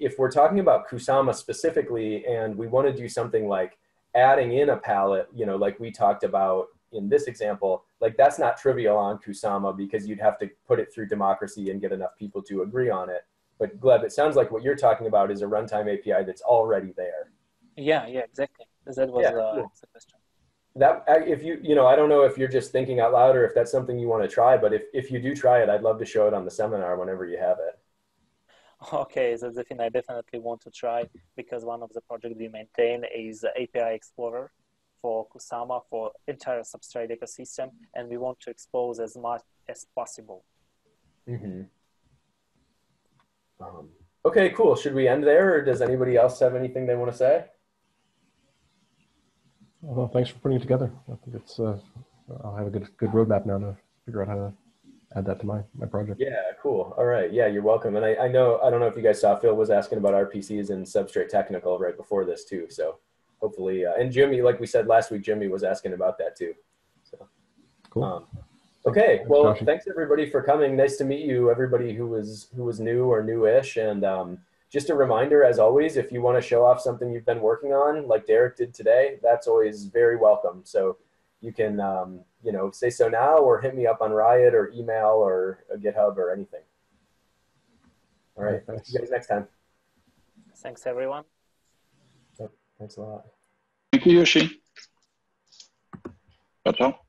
if we're talking about Kusama specifically, and we want to do something like adding in a palette, like we talked about in this example, that's not trivial on Kusama because you'd have to put it through democracy and get enough people to agree on it. But Gleb, it sounds like what you're talking about is a runtime API that's already there. Yeah, exactly. That was the question. That if I don't know if you're just thinking out loud or if that's something you want to try, but if you do try it, I'd love to show it on the seminar whenever you have it. Okay, that's the thing I definitely want to try, because one of the projects we maintain is API Explorer for Kusama for entire Substrate ecosystem, and we want to expose as much as possible. Mm-hmm. Okay, cool. Should we end there, or does anybody else have anything they want to say? Well, thanks for putting it together. I think it's I'll have a good roadmap now to figure out how to add that to my project. Yeah, cool. All right. Yeah, you're welcome. And I don't know if you guys saw, Phil was asking about RPCs and Substrate Technical right before this too. So hopefully, and Jimmy, like we said last week, Jimmy was asking about that too. So cool. Okay. Well, thanks everybody for coming. Nice to meet you, everybody who was new or newish. And just a reminder, as always, if you want to show off something you've been working on, like Derek did today, that's always very welcome. So you can, say so now, or hit me up on Riot or email or GitHub or anything. All right. Thanks. See you guys next time. Thanks, everyone. Yep. Thanks a lot. Thank you, Yoshi. Ciao, ciao.